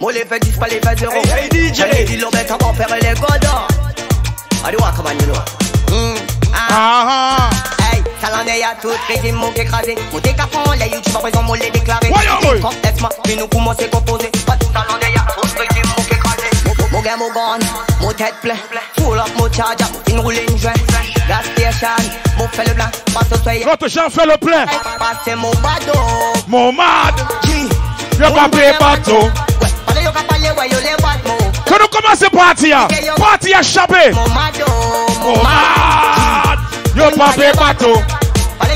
Moi les fêtes disent pas les fêtes de rond. Hey DJ, allez dis l'on bête en faire les godans. Allez ouah comment you know. Ah hey, ça l'en est à toute résine, mon écrasé. Mon décapant, les youtubes en présent, mon les déclaré. Complètement, mais nous poumons c'est composé. Pas tout ça l'en est à toute résine, mon écrasé. Mon game au gun, mon tête plein. Full up, mon charger, une roulée, une joint. Gas station, mon fait le blanc. Passe au soyer. Votre gens fait le plein. Passe mon bado. Mon mad. Yo pas payé bateau. Allez, yo pas payé, ouais, yo les bateaux. Quand nous commençons à partir, partir à chapé. Mon mado, mon mad. Yo pas payé bateau.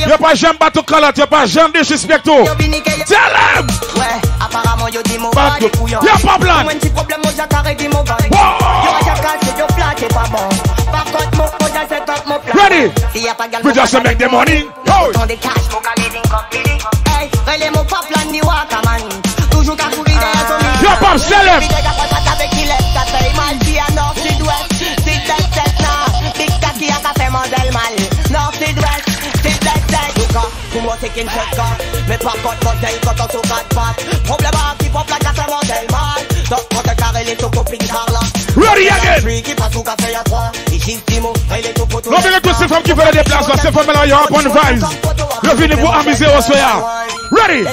Yo pas j'aime bateau calotte, yo pas j'aime disrespecto. Tell them. Ouais, apparemment yo dis mon bateau. Yo pas blanc. Mon petit problème mon jacaré dit mon vague. Yo jacaré c'est yo plat c'est pas bon. Par contre mon poja c'est top mon plat. Ready? We just make the money. Oh. On des cash mon galéding complet. Hey, relais mon pas plan ni wa kaman. Toujours qu'à courir derrière son mari. Yo pas tell them. Taking shotgun, me pop got model, got on so bad bad. Problem I keep up like a model man. Don't cut the car, les tocos ping carla. Ready again. Free qui passe au café à trois. Ici Timo, elle est tout poteau. Non mais les tous ces femmes qui veulent des places, ces femmes là, y a un bon vibe. Le venez vous amuser au soir. Ready.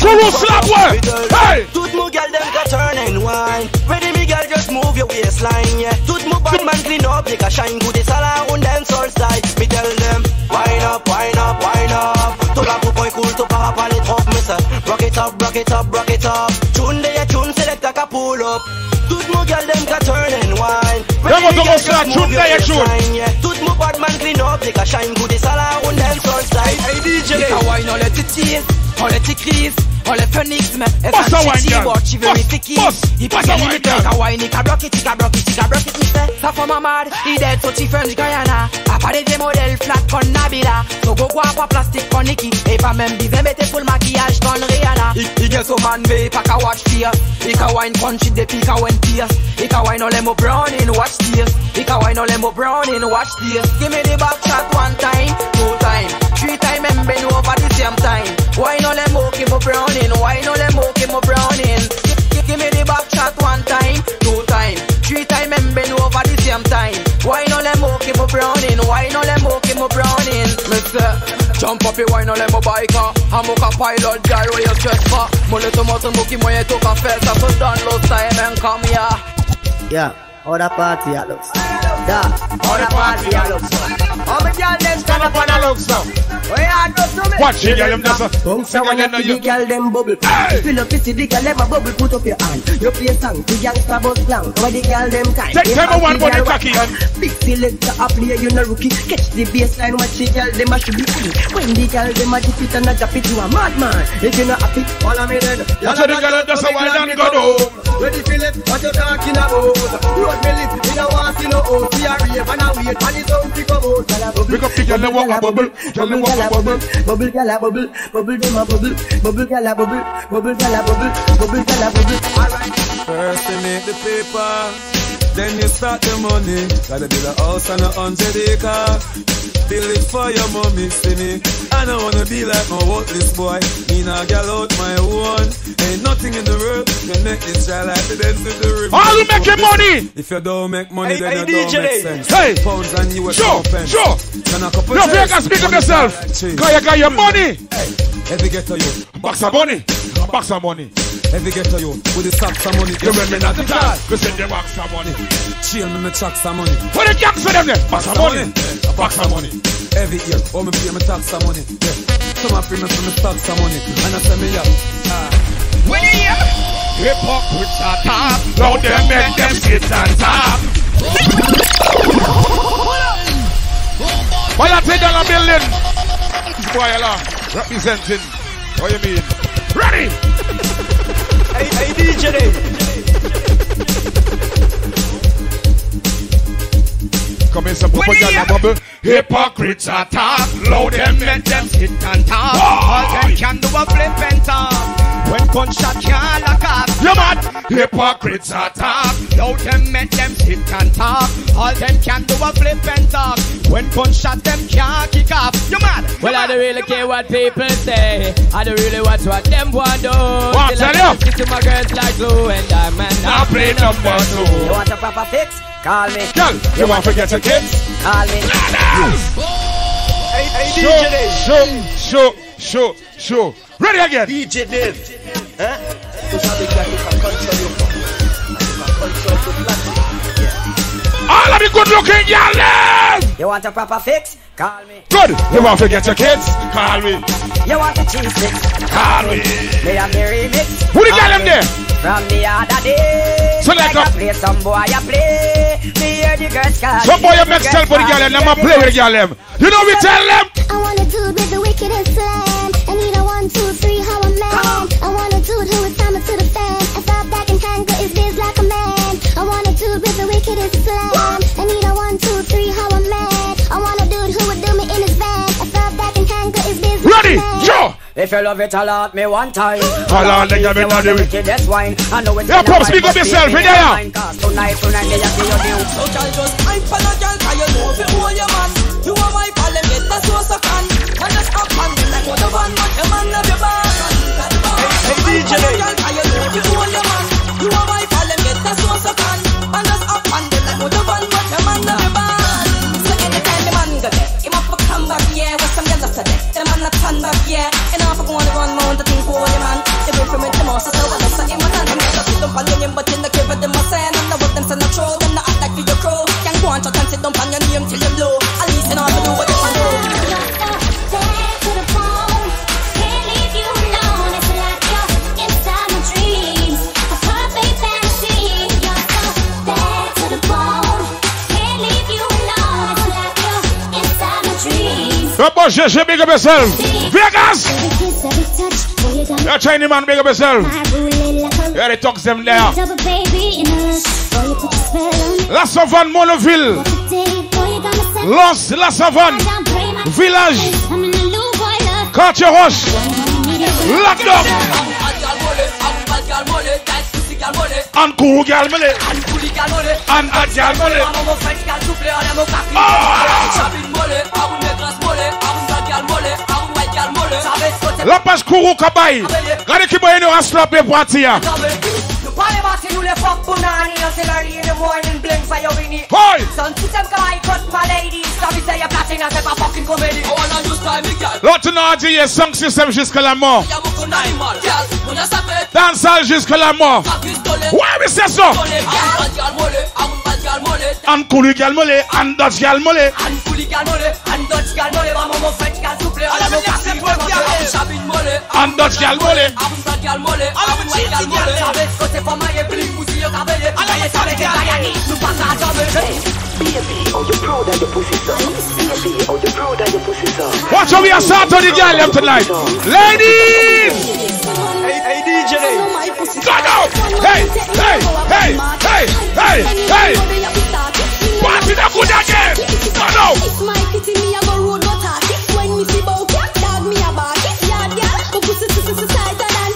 Kuru slap work. Hey. Tout mo girl dem ka turn and wine. Ready me girl just move your waistline. Yeah. Tout mo bad man clean up like a shine. Good sala on dance all side. Me tell them wine up, wine up, wine up. To la pou boy cool to pa pa le trop me say. Rock it up, rock it up, rock it up. Tune dey a tune selecta ka pull up. Tout mo girl dem ka turn and wine. Dem go go slap tune dey a tune. Tout mo bad man clean up like a shine. Good sala on dance all side. Hey DJ, wine all the titties, all the cries. All the phonics, man. If I'm cheating, but she very sticky. He pass a limit like a wine. He can block it, he can block it, he can block it. Me say, ça for my mad. He dead, so she French Guyana. Appareil des modèles flat con Nabila. So go go aqua plastic con Nikki. Et pas même bizarre, mettez full maquillage con Rihanna. He get so man, baby, pack a watch tears. He can wine con shit, they pick a wine tears. He can wine all them up brown in watch tears. He can wine all them up brown in watch tears. Give me the back shot one time, two time, three time, and bend over the same time. Why no let mo keep up browning? Why no let mo keep up browning? Give me the back shot one time, two time, three time, and bend over the same time. Why no let mo keep up browning? Why no let mo keep up browning? Mister, jump up your wine on them biker. I'm a pilot, gyro your chest for. Mole tomato moki moye to cafe. So download time and come here. Yeah. Other party a looks. Da, other party a looks. How many girls them stand up and a looks now? We are just so many. Watch the girl them dance. Bounce a wine to the girl them bubble. Fill up the city, the girl them a bubble. Put up your hand. You play a song, the gangsta boss slang. Where the girl them time? Take time one for the cocky. Big selecta a player, you no rookie. Catch the bassline, watch the girl them a should be free. When the girl them a dip it and a drop it, you a madman. If you no happy, follow me then. Watch the girl them dance a wine and go down. Where the Philip, what you talking about? Me live in a walk in a hole, we are rave and a wait, and it's out to come out. Pick up the girl and walk a bubble, girl and walk a bubble, bubble girl a bubble, bubble dem a bubble, bubble girl a bubble, bubble girl a bubble, bubble girl a bubble. Alright. First you make the paper, then you start the money. Gotta build a house and 100 acres. Build it for your mommy, see me. I don't wanna be like my worthless boy. Me now gal out my own. Ain't nothing in the world can make it dry like the dance with the river. All you make your money. If you don't make money, hey, then you don't make sense. Hey, pounds and you sure, sure. No, you can speak of yourself. Cause you got your money. Hey, every ghetto you box of money, box of money. Every ghetto you with the sacks of money. You remember not the class, cause then they box of money. Chill me the sacks of money. What the gangs for them then? Box of money, box of money. Every year, all me pay me tax some money. Yeah. Some I pay me for me tax some money, and I say me yeah. When you hear hypocrites are top, now they make them sit and tap. Why I take down a building? Boy, la representing. What you mean? Ready? Hey, DJ. commence some propaganda bubble. Hypocrites are talk, loud them and them sit and talk. All them can do a flip and talk. When gunshot can't lock up. You mad? Hypocrites are talk, loud them and them sit and talk. All them can do a flip and talk. When gunshot them can't kick up. You mad? Well, I don't really care what people say. I don't really watch what them want do. What? Tell you? I to my girls like glue and diamond. I play number two. You want a proper fix? Call me. Girl, you want to forget your kids? Call me. Show. Ready again. DJ Div. Huh? All of you good looking, y'all live. You want a proper fix? Call me. Good. You want to forget your kids? Call me. You want a cheese fix? Call me. They have the remix. Who the girl them there? From the other day. Selecta. I play some boy, I play. Me hear the girls call. Some boy you make sell for the girl them. I'ma play with the girl them. You know we tell them. I want a dude with the wickedest slam. I need a 1, 2, 3, how a man. I want a dude who is coming to the fan. I fall back and tangle his biz like a man. I want a dude with the wickedest slam. I need a 1, 2, 3, how a man. I want a dude who would do me in his van. I fall back and tangle his biz like a man. Ready, sure. If you love it, I'll out me one time. I'll out me wine. I know it's pop, speak up yourself, in there. Tonight, you have to your deal. So child, just I'm for the girl, I you know who you man. You are my pal, and get the source of can. And just up and like what a man, not a man of your man. Hey, DJ. I you know who you man. You are my pal, and get the source of can. And just up and like what a man, not a man of your man. So anytime the man got it, he must come back, yeah, with some girls after that. The man not turn back, yeah. Come on, Jesse, big up yourself. Vegas! You're a Chinese man, big up yourself. Yeah, they talk them there. La Savane, Monoville. Los, La Savane. Village. Cartier Roche. Locked up. And Kourou Galmele. And Adjal Mole. La page Kourou Kabaye. Regardez qui m'a aidé à slapper pour attirer. L'autre n'a dit y'a 5 systèmes jusqu'à la mort. Dansal jusqu'à la mort. Ouais, mais c'est ça. And Kourou Galmele. And Dutch Galmele. And Dutch Galmele. Watch how we are sat on the gallery tonight. Ladies! Hey, DJ! Go now! Hey! Party the good again! Go now! It's my kitty, me have a road, not a kick. When me see bow, can't dog me a bar. It's yard, yeah. But pussy, sister, sister, and time.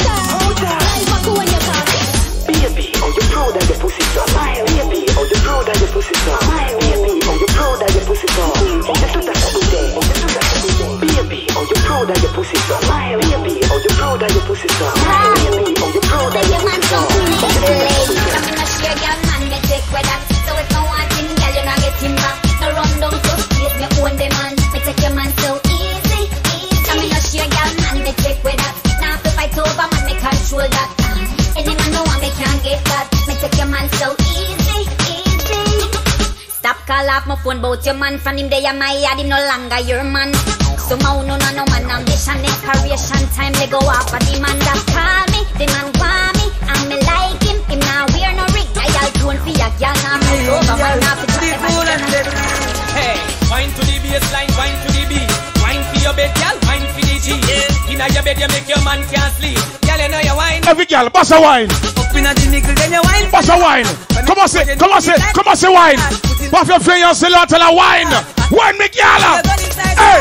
I'll back when you're talking. Baby, are you proud of your pussy? Baby, are you proud of your pussy? Baby, are you proud of your pussy? Baby, are you proud of your pussy? Baby, are you proud of your pussy? Baby, are you proud of your pussy? Off my phone about your man. From him they are my yard, him no longer your man. Somehow no man ambition. Decoration time they go off a demand. That call me, the man want me, and me like him. Him now wear no rig, I all grown for your girl. Now me over man off the track. Hey, wine to the baseline, wine to the beat. Wine for your bed, girl, wine for the G. Inna your bed you make your man can't sleep. Girl, you know you wine. Every girl, boss a wine. in the nickel, then you wine. What's a wine? Come on, say wine. Buff your friend, you say lot of wine. Wine, make y'all up. Hey.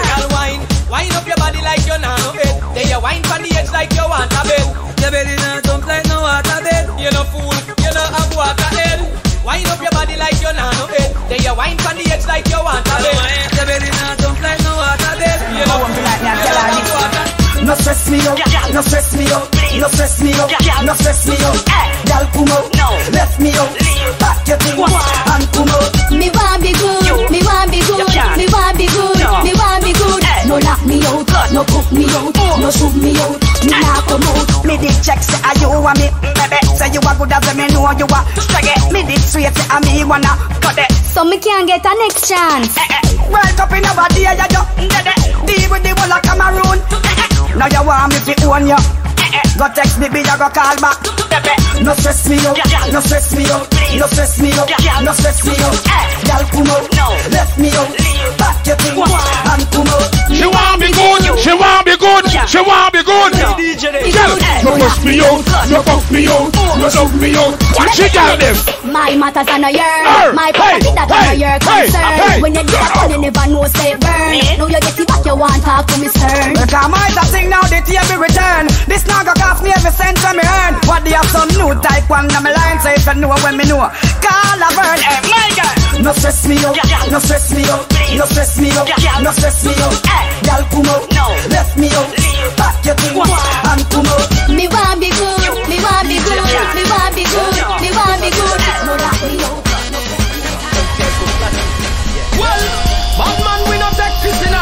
Wine up your body like you're not of it. Then you wine from the edge like you want a bit. Your belly not dump like no water bed. You're no fool, you don't have water head. Wine up your body like you're not of it. Then you wine from the edge like you want a bit. Your belly not dump like no water bed. You're no fool, you don't have water head. No stress me up, no stress me up, no stress me up, no stress me up. Girl, come out, no. Left me out, pack your things and come out. Me want be good, me want be good, me want be good, me want be good. No lock me out, no cook me out, no shoot me out, me not come out. Me did check say you want me, baby. Say you are good as me know you are. Straight me did straight say me wanna cut it. So me can't get a next chance. World Cup in over there, you do. Deal with the whole of Cameroon. Now you want me to own you. Go text me, be ya go call back. No stress me out, no stress me out, no stress me out, no stress me out. Y'all come out, left me out, back your thing and come out. She want be good, she want be good, she want be good. You push me out, you push me out, you love me out. What she got them? My matters are no your, my property that are no your concern. When you do that, you never know say burn. Now you get it back, you want talk to me stern. Come on, that thing now they tear me return. This now go cost me every cent when me earn. What they have some new type one on my line. Say if you know when me know, call a burn. Hey, my girl. No stress me out, no stress me out, no stress me out, no stress me out. Y'all come out, left me out, back your thing and come out. Me want be good, me want be good, me want be good, me want be good. No lock me out. Well, bad man we no take piscina.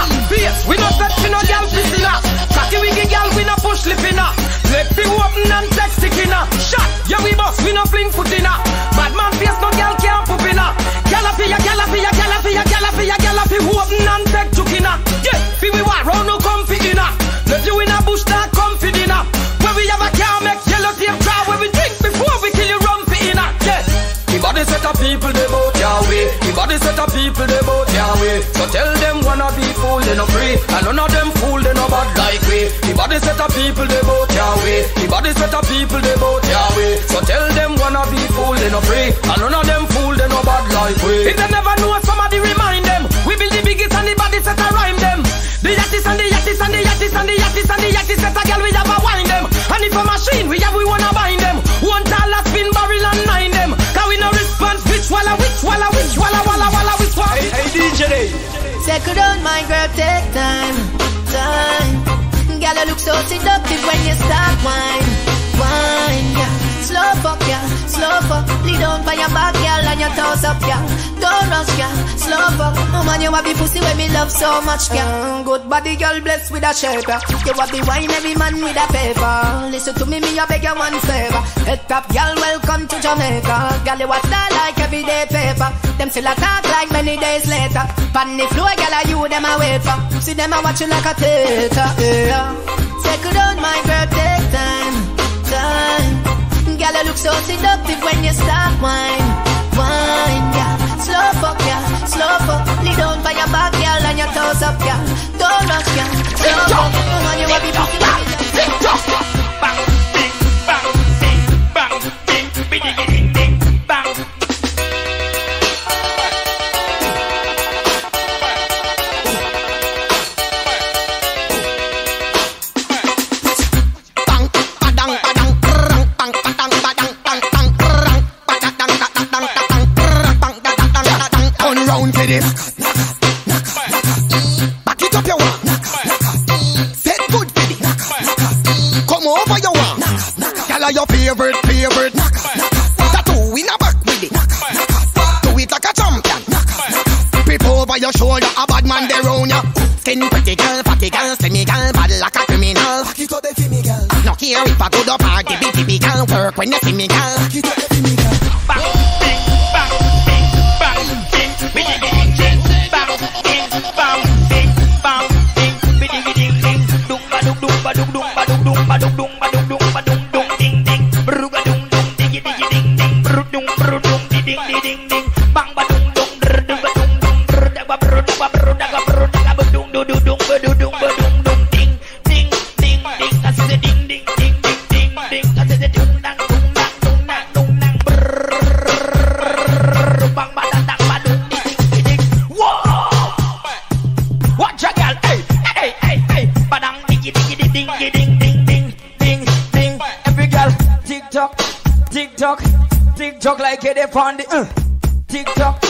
We no touch no girl piscina. Cocky wiggy girl we no push lipina. Let me open and text stickina. Shot, yeah we boss, we no fling footina. Bad man face no girl can't poopina. Gallopy, gallopy, gallopy, gallopy, gallopy. Open and take chukina. Yeah, feel we want round no comfy dinner. Let you in a bush that comfy dinner. Where we have a cow make yellow tape dry. Where we drink before we kill you rumpy in a. Yeah, the body set of people they vote Yahweh. The body set of people they vote Yahweh. So tell them wanna be fool they no free. And none of them fool they no bad like we. The body set of people they vote. The body set of people they vote Yahweh. So tell them wanna be fool they no free. And none of them fool they no bad like we. If they never know somebody remind them. We build the biggest and the body set a rhyme them. The yachties and the yachties and the yachties and the yachties and the yachties set a girl we have a wind them. And if a machine we have we wanna bind them. One tall a spin barrel and nine them. Cause we no response which walla which walla which walla walla walla which walla. Hey DJ. Second on my girl take time. Girl, you look so seductive when you start wine, wine, yeah. Slow fuck, yeah, slow fuck. Lead down by your back, girl, and your toes up, yeah. Don't rush, yeah, slow fuck. Oh man, you want be pussy when me love so much, yeah. Good body, girl, blessed with a shape, yeah. You want be wine, every man with a paper. Listen to me, I beg you one favor. Head top, girl, welcome to Jamaica. Girl, you want that like everyday paper. Them still attack like many days later. Pan the floor, girl, you them a wafer. See them a watch you like a theater, yeah. Take it on my girl, take time, time. Girl, you look so seductive when you start wine, wine, yeah. Slow fuck, yeah, slow fuck. Lead down by your back, girl, and your toes up, yeah. Don't rock, yeah, slow fuck. Come on, you want me pussy, baby. Bang, bang, bang, bang, bang, bang. This. Back it up your one. Set good for this. Come over your one. Tell her your favorite, favorite. Tattoo in a back with it. Do it like a champion. Peep over your shoulder, a bad man there on ya. Skin pretty girl, fatty girl, semi girl, bad like a criminal. Back it up the female girl. No care if I go to party, big TV girl, work when you see me girl. Back it up the female girl. TikTok like a def on the TikTok,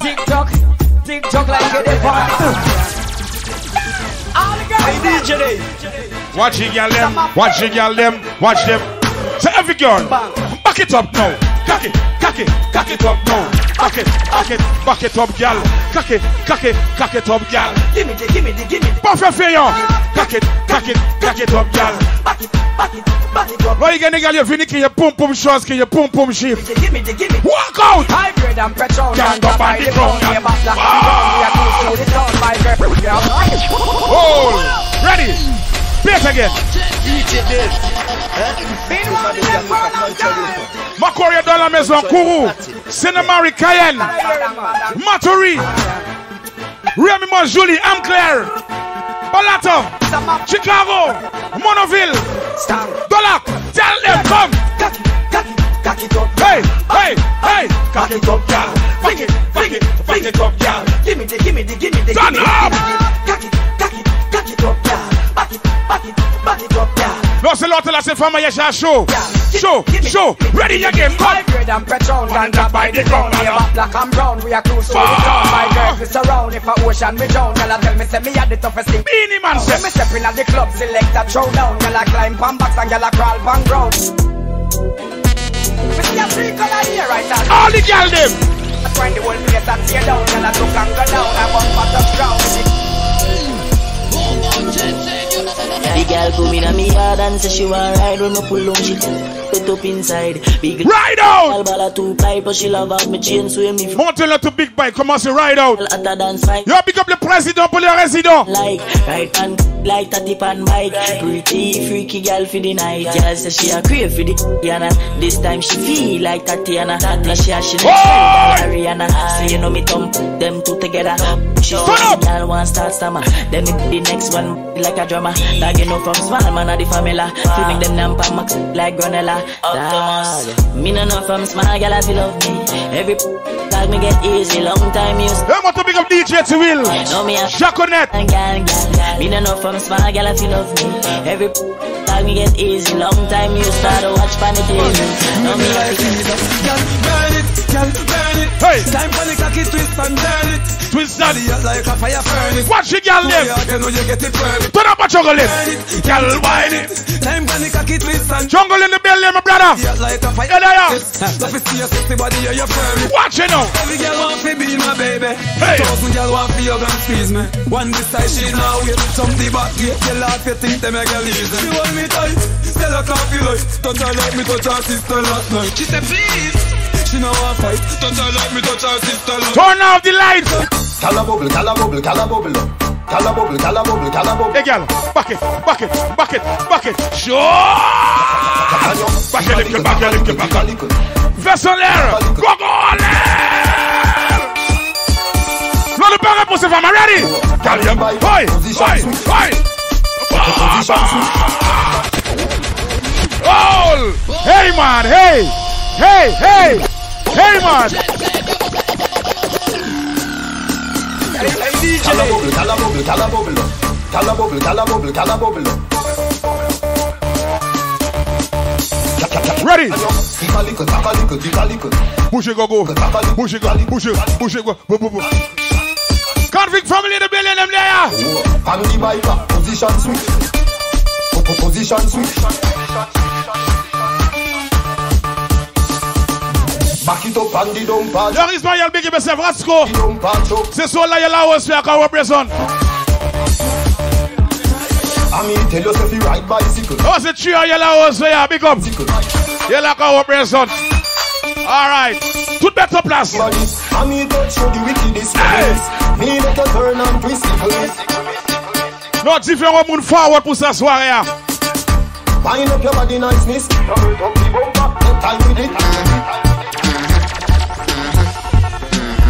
TikTok, TikTok like a def on all the girls. Watch the girl them, watch the girl them, watch them. So every girl, back it up now. Cock it, cock it, cock it up now. Back it up, girl. Cock it up, girl. Give me the, give me the, give me the. Buff your fear. Cock it up, girl. Back it, up. Why you getting girl? You finicky, you pum pum shots, you pum pum shit. Give me the, give me. Walk out. Hybrid and petrol. Can't go by the ground. Hold. Ready. Back again. Macoria Dollar Maison Kourou, Cinemari Cayenne, Maturi, Remy Julie, Amclair, Balato, Chicago, Monoville, Dollar, tell them come. Hey, hey, hey, cock it up, y'all. Fuck it up, y'all. Give me the, give me the, give me the. Turn up. Cock it up, y'all. Back it up, y'all. No, c'est l'autre là, c'est femme, y'a chaud. Show, show, ready again, come. Hybrid and petrol, stand up by the ground. We are black and brown, we are close to the ground. My girls, we surround, if a ocean we drown. Y'all tell me, say me had the toughest thing. Beanie man, say me stepping at the club, selecta, throw down. Y'all climb pan box and y'all crawl pan ground. We see a three color here right now. All the girl them. I find the whole place and tear down. Y'all took and go down, I want part of ground. The girl come in me yard and say she want ride. When I pull on, she put up inside. Big ride out! Girl two pipe, but she love out my chain, so me. Montez to big bike, commence to ride out. Yo, pick up the president pour le resident. Like, right hand, like that tip and bike. Pretty, freaky girl for the night. Girl says she a crave for the Rihanna. This time she feel like Tatiana. She a she Rihanna. So you know me thump them two together. Sure, girl one start stammer. Then the next one like a drama. Like you know from small man of the family. Feeling them lamp and max like granella. Me no know from small girl as you love me. Every dog me get easy. Long time you I want to pick up DJ TI WILL. Know me a Jaconet. Me no know from small girl as you love me. Every dog me get easy. Long time you start to watch funny things. Know me a girl, burn it. Hey. Time for the cocky twist and burn it. Twist that like a fire furnace. Watch your girl live. You get it burn. Turn up a jungle. Girl, wine it. Time for the cocky twist and jungle in the belly, my brother. Like a fire. Watch it now. Every girl wants to be my baby. Hey. Thousand girl want to hug and squeeze me. One this side she now wait. Some the back gate. Girl, I think they make a reason. She hold me tight. Tell her can't feel it. Touch her like me touch her sister last night. She said please. She know I fight. Touch her like me touch her sister. Turn off the lights. Calabobble, calabobble, calabobble. Calabobble, calabobble, calabobble. Hey girl, bucket, bucket, bucket, bucket. Sure. Back your lip, back your lip, back your lip. Vessel air. Go go l'air. L'on ne peut répondre, c'est pas ma ready. Calien, boy, boy. Oh, hey man, hey. Hey, hey. Hey man! Hey DJ! Calabobble, calabobble, calabobble. Calabobble, calabobble, calabobble. Ready! Bouche gogo. Bouche gogo. Bouche gogo. Convict family the billion them there! Family biker. Position sweet. Position sweet. Back it up and the dump pad. There is my young big myself, let's go. C'est so la yellow house where I can represent. I mean, tell yourself you ride bicycle. Oh, c'est true yellow house where big up. Yellow can represent. Alright, tout better place. I mean, don't show the wickedest. Me make a turn and twist it. No different moon forward pour sa soirée. Wind up your body niceness. Turn up the bumper. No time with it.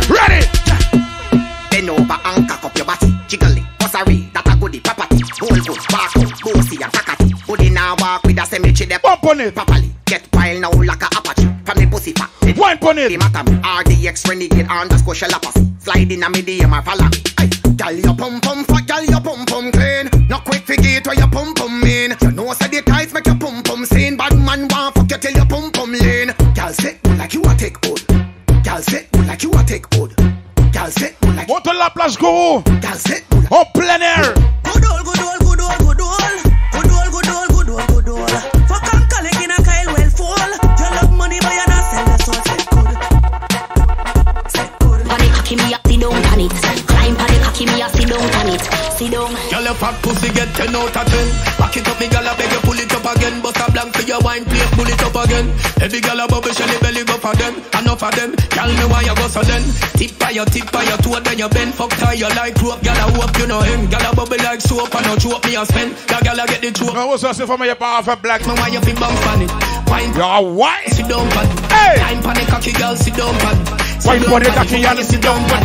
Ready! Bend over and cock up your body, jiggle it, bossary, that a goodie, papati, hold good, back up, bossy and tackati. Goodie now walk with a semi-chide, bump on it, papali, get wild now like a apache, from the pussy fat, the wine on it, the matami, RDX renegade, underscore shellapasi, slide in a medium and follow me, aye, gal your pum-pum fat, gal your pum-pum clean, not quick figure to your pum-pum mean, you know say the ties make your pum-pum sane, bad man want fuck you till your pum-pum lean, gal sit like you a take. Glasgow, en plein air. Good old, good old, good old, good old, good old, good old, good old, good old. For Kankalek in a Kyle well fall. You love money, but you're not selling the soul. Set good, set good. Panic, cocky me up, sit down on it. Climb, panic, cocky me up, sit down on it. Sit down. You love fat pussy, get 10 out of 10. Pack it up, me gala, beg you pull it up again. Bust a blank for your wine, please pull it up again. Every gala bubble, shelly belly go for them. Enough of them. Tell me why you go so then. Tip by your toe, then you bend. Fuck tie your like rope, gala whoop, you know him. Gala bubble like soap, and no choke me and spend. That gala get the choke. I was asking for my power for black. No, why you be bump on it? You're white. Sit down, pan. Hey! Time pan, cocky girl, sit down, pan. White body, cocky girl, sit down, pan.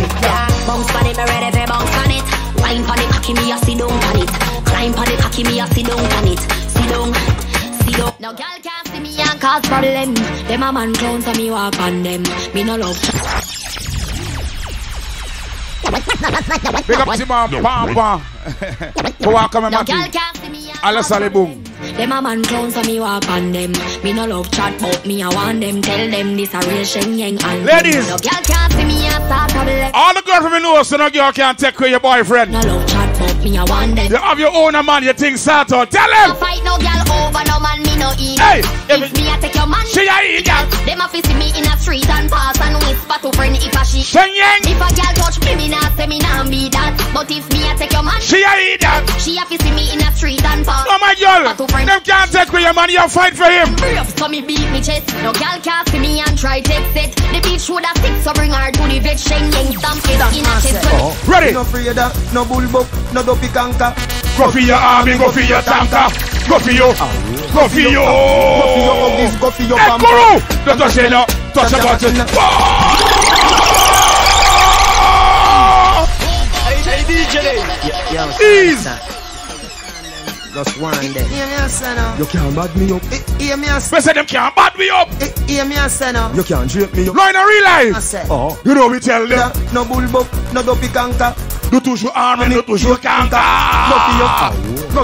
Bounce on it, me ready for bounce on it. Wine pan, cocky me, I sit down, pan it. Climb pan, cocky me, I sit down, pan it. Sit down, sit down. Now, girl can't see me and cause problem. Them a man clowns and me walk on them. Me no love. Big up to my papa. For welcome my maki. Allah salibum. Them a man clowns and me walk on them. Me no love chat but me I want them. Tell them this a real sheng yang and ladies. No girl can't see me and start trouble. All the girls from the north, so no girl can't take away your boyfriend. No love chat but me I want them. You have your own man, you think sat on. Tell them. No fight no girl over no man, me no eat. Hey, if me I take your man, she a eat girl. Them a fist me in a street and pass and whisper to friend if a she. Sheng yang. If a girl touch me, me not say me nah be that. But if me I take your man, she a eat that. She a fist me in a street and pass. Oh my girl. Them can't take with your money, you fight for him. So me beat me chest. No girl can't see me and try to set. The bitch would have sick, so bring her to the vet. Sheng yang stamp it in a chest. Ready? No freda, no bullbuck, no dopey canker. Go for your army, go for your tanker. Go for you, go for you. Go for your bamboo. Don't touch it now, touch your button. Ease. Just one day. Hear me a senna. You can't bad me up. Hear me a senna. We say them can't bad me up. Hear me a senna. You can't drape me up. No, in a real life. Oh, you know we tell them. No bullbuck, no dopey canker. No toujours arm and no toujours canker.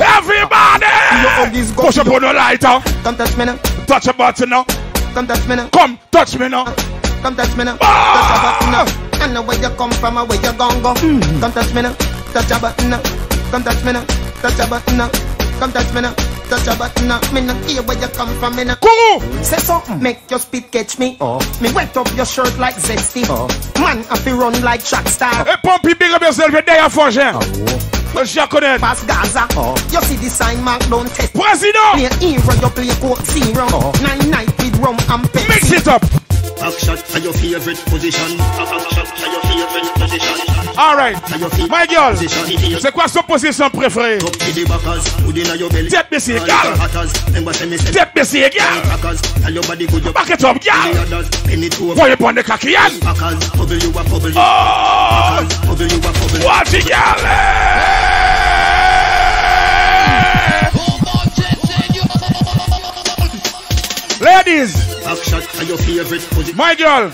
Everybody! Push up on the lighter. Come touch me now. Touch a button now. Come touch me now. Come touch me now. Come touch me now. Touch a button now. I know where you come from and where you gon' go. Come touch me now. Touch a button now. Come touch me now. Touch a button now. Come touch me now, touch a button now. Me not hear where you come from, me now. Say something, make your spit catch me. Me wet up your shirt like zesty. Man, I feel run like track star. Hey, Pompey, big up yourself a day of fortune. Pass Gaza. You see the sign mark, don't test. President! Play hero, you play court zero. 9 night with rum and Pepsi. Mix it up. Backshot at your favorite position. Backshot at your favorite position. Alright, my girl, c'est quoi son position préférée? Tête baissée, girl. Tête baissée, girl. Back it up, girl. Voyez pas de caquillage. Oh, watch it, girl. Ladies. My girl,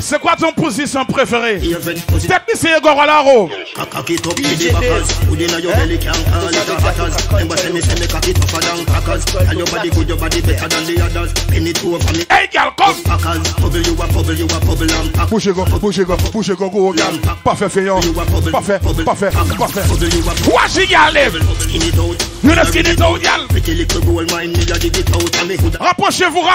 c'est quoi ton position préférée? Technicien Goralaro. Hey girl, come. Bougez-go, go, girl. Parfait, feignant. Parfait. Watch it, girl, live. You don't skin it out, girl. Rapprochez-vous en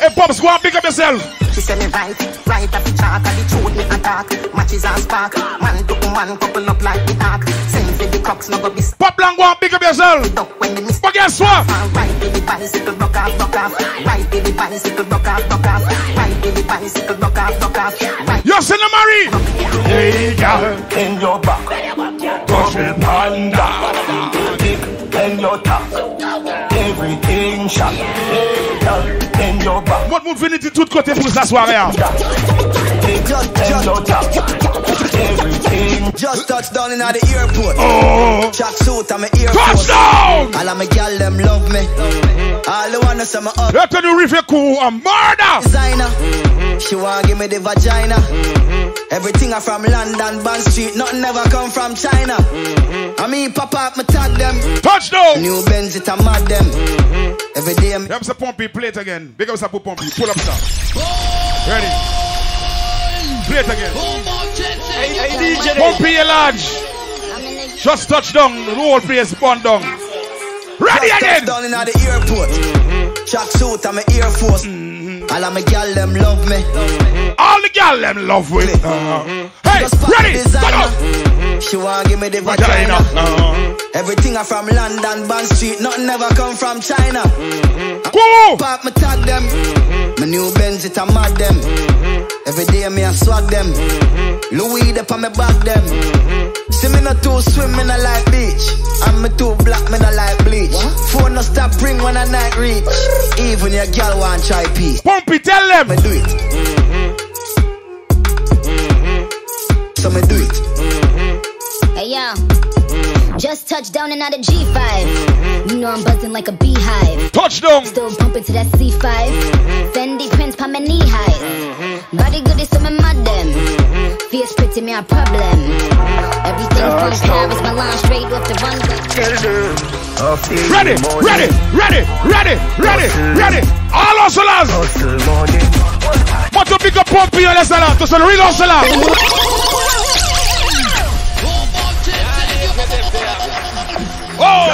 Hey, Pops, go and pick up yourself. She said me right up the chalk, and the truth me attack. Matches and spark, man to man, couple up like the arc. Send for the cocks, no go be. Pop Lang, go and pick up yourself. But guess what? Ride the bicycle, rock off. Ride the bicycle, rock off. Ride the bicycle, rock off. You're sinna Mary. Hey, girl, in your back. Touch me, panda. Dick in your top. Everything shot. Girl. Moi de mon vénité tout de côté pour la soirée. Just touched down in the airport. Chat suit on my airport. Touchdown! All of my gal them love me. All the wanna say my up. Let me review cool and murder. Designer. She wanna give me the vagina. Everything I from London, Bond Street. Nothing never come from China. I mean, pop up, me tag them. Touchdown! New Benz, it a mad them. Every day. Big up the Pompey, play it again. Big up the Pompey, pull up now. Ready? Play it again. Pompey, a large. Just touchdown. Roll place, bond down. Ready again. Down in the airport. Chuck suit, I'm an Air Force. All of my gal them love me. All the gal them love me. Hey, ready? She wanna give me the vagina. Everything I from London, Bond Street. Nothing ever come from China. Pop me tag them. My new Benz it a mad them. Every day me I swag them. Louis de pa me back them. See me not too swim, me not like beach. And me too black, me not like bleach. Phone no stop ring when I night reach. Even your girl want try peace. Pompey, tell them. Me do it. So me do it. Hey yo, just touched down and out of G5. You know I'm buzzing like a beehive. Touchdown. Still bumping to that C5. Fendi prints pa my knee high. Body good is so my mad them. Fear's pretty me a problem. Everything from the car is my line straight off the runway. Ready, ready, ready, ready, ready, ready. All our salas. What to pick up Pompey on the salas? To sell real our salas. Oh.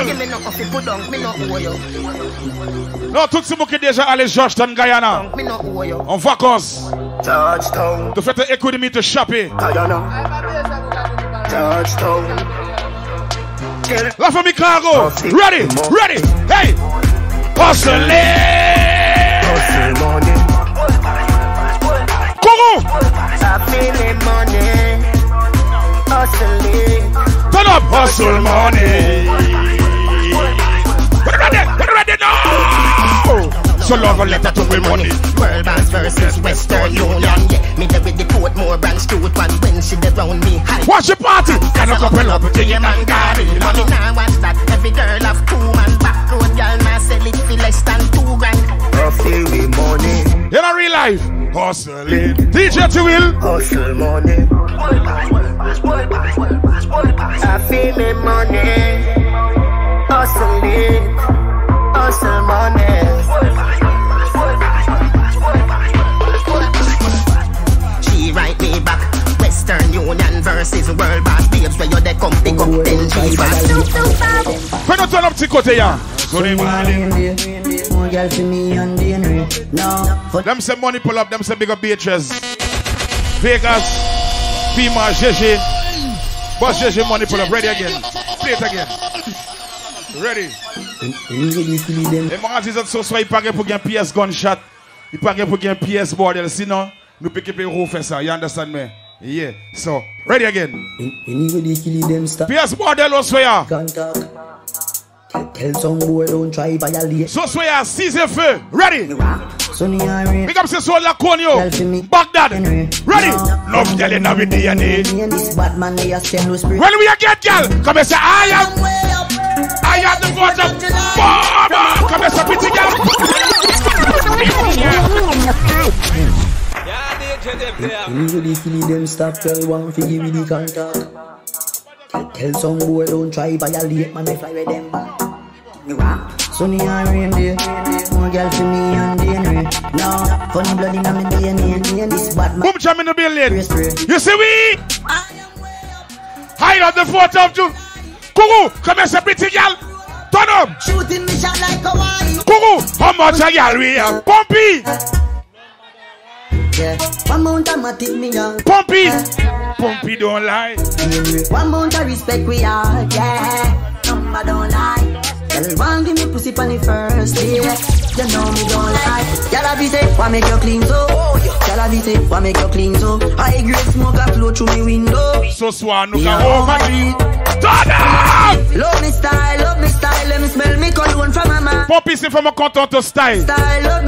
Non, tout ce qui est déjà allé Georgetown, Guyana. En vacances. De faire une économie de chapé. La famille Cargo, ready, ready, hey! Hustle money. Come on! Turn up! Hustle money. Ready now! So love a letter to win money. World Banks versus Western Union. Yeah, me there with the Portmore branch to it. But when she there round me high. Watch your party. Can I couple up to your man Gary? Mommy now watch that. Every girl have two man back road. Y'all now sell it for less than $2,000. Hustle with money. In a real life. Hustle it. DJ TI WILL. Hustle money. I feel me money. Hustle it. Hustle money. Right me back. Western Union versus World Boss. Babes where you they come pick up 10 G's. When you turn up to Kote ya. Good morning. Them say money pull up. Them say big up Beatrice Vegas Pima Gigi. Boss Gigi money pull up. Ready again. Play it again. Ready. Les marins disent ce soir il paraît pour qu'il y ait un PS gunshot. Il paraît pour qu'il y ait un PS bordel. Sinon nous pick up a roof, you understand me? Yeah, so, ready again. Anybody kill them stuff. P.S. Bordel or Soya. Tell some boy don't try violate. So Soya, season feu. Ready. Pick up the soul Laconio. Baghdad. Ready. Love girl in our DNA. When we get girl, come and say, I am the God of Baba. Come and say, pretty girl. Anybody kill them stuff, tell one for give me the contact. Tell some boy don't try violate, man, I fly with them back. Sunny and rain day, more girl for me and DNA. Now, funny blood in my DNA, and this bad man. Boom, jam in the building. You see we? High on the 4th of June. Kugu, come here, say pretty girl. Turn up. Shooting mission like a warrior. Kugu, how much a girl we have? Pompey. One mount of matic me now. Pompey! Pompey don't lie. One mount of respect we are, yeah. Number don't lie. Tell one give me pussy pan the first day. You know me don't lie. Yalla be say, why make you clean so? Yalla be say, why make you clean so? I grade smoke a flow through me window. So swan, look at all my feet. Turn up! Love me style, love me style. Let me smell me cologne from my man. Pompey say from a content style.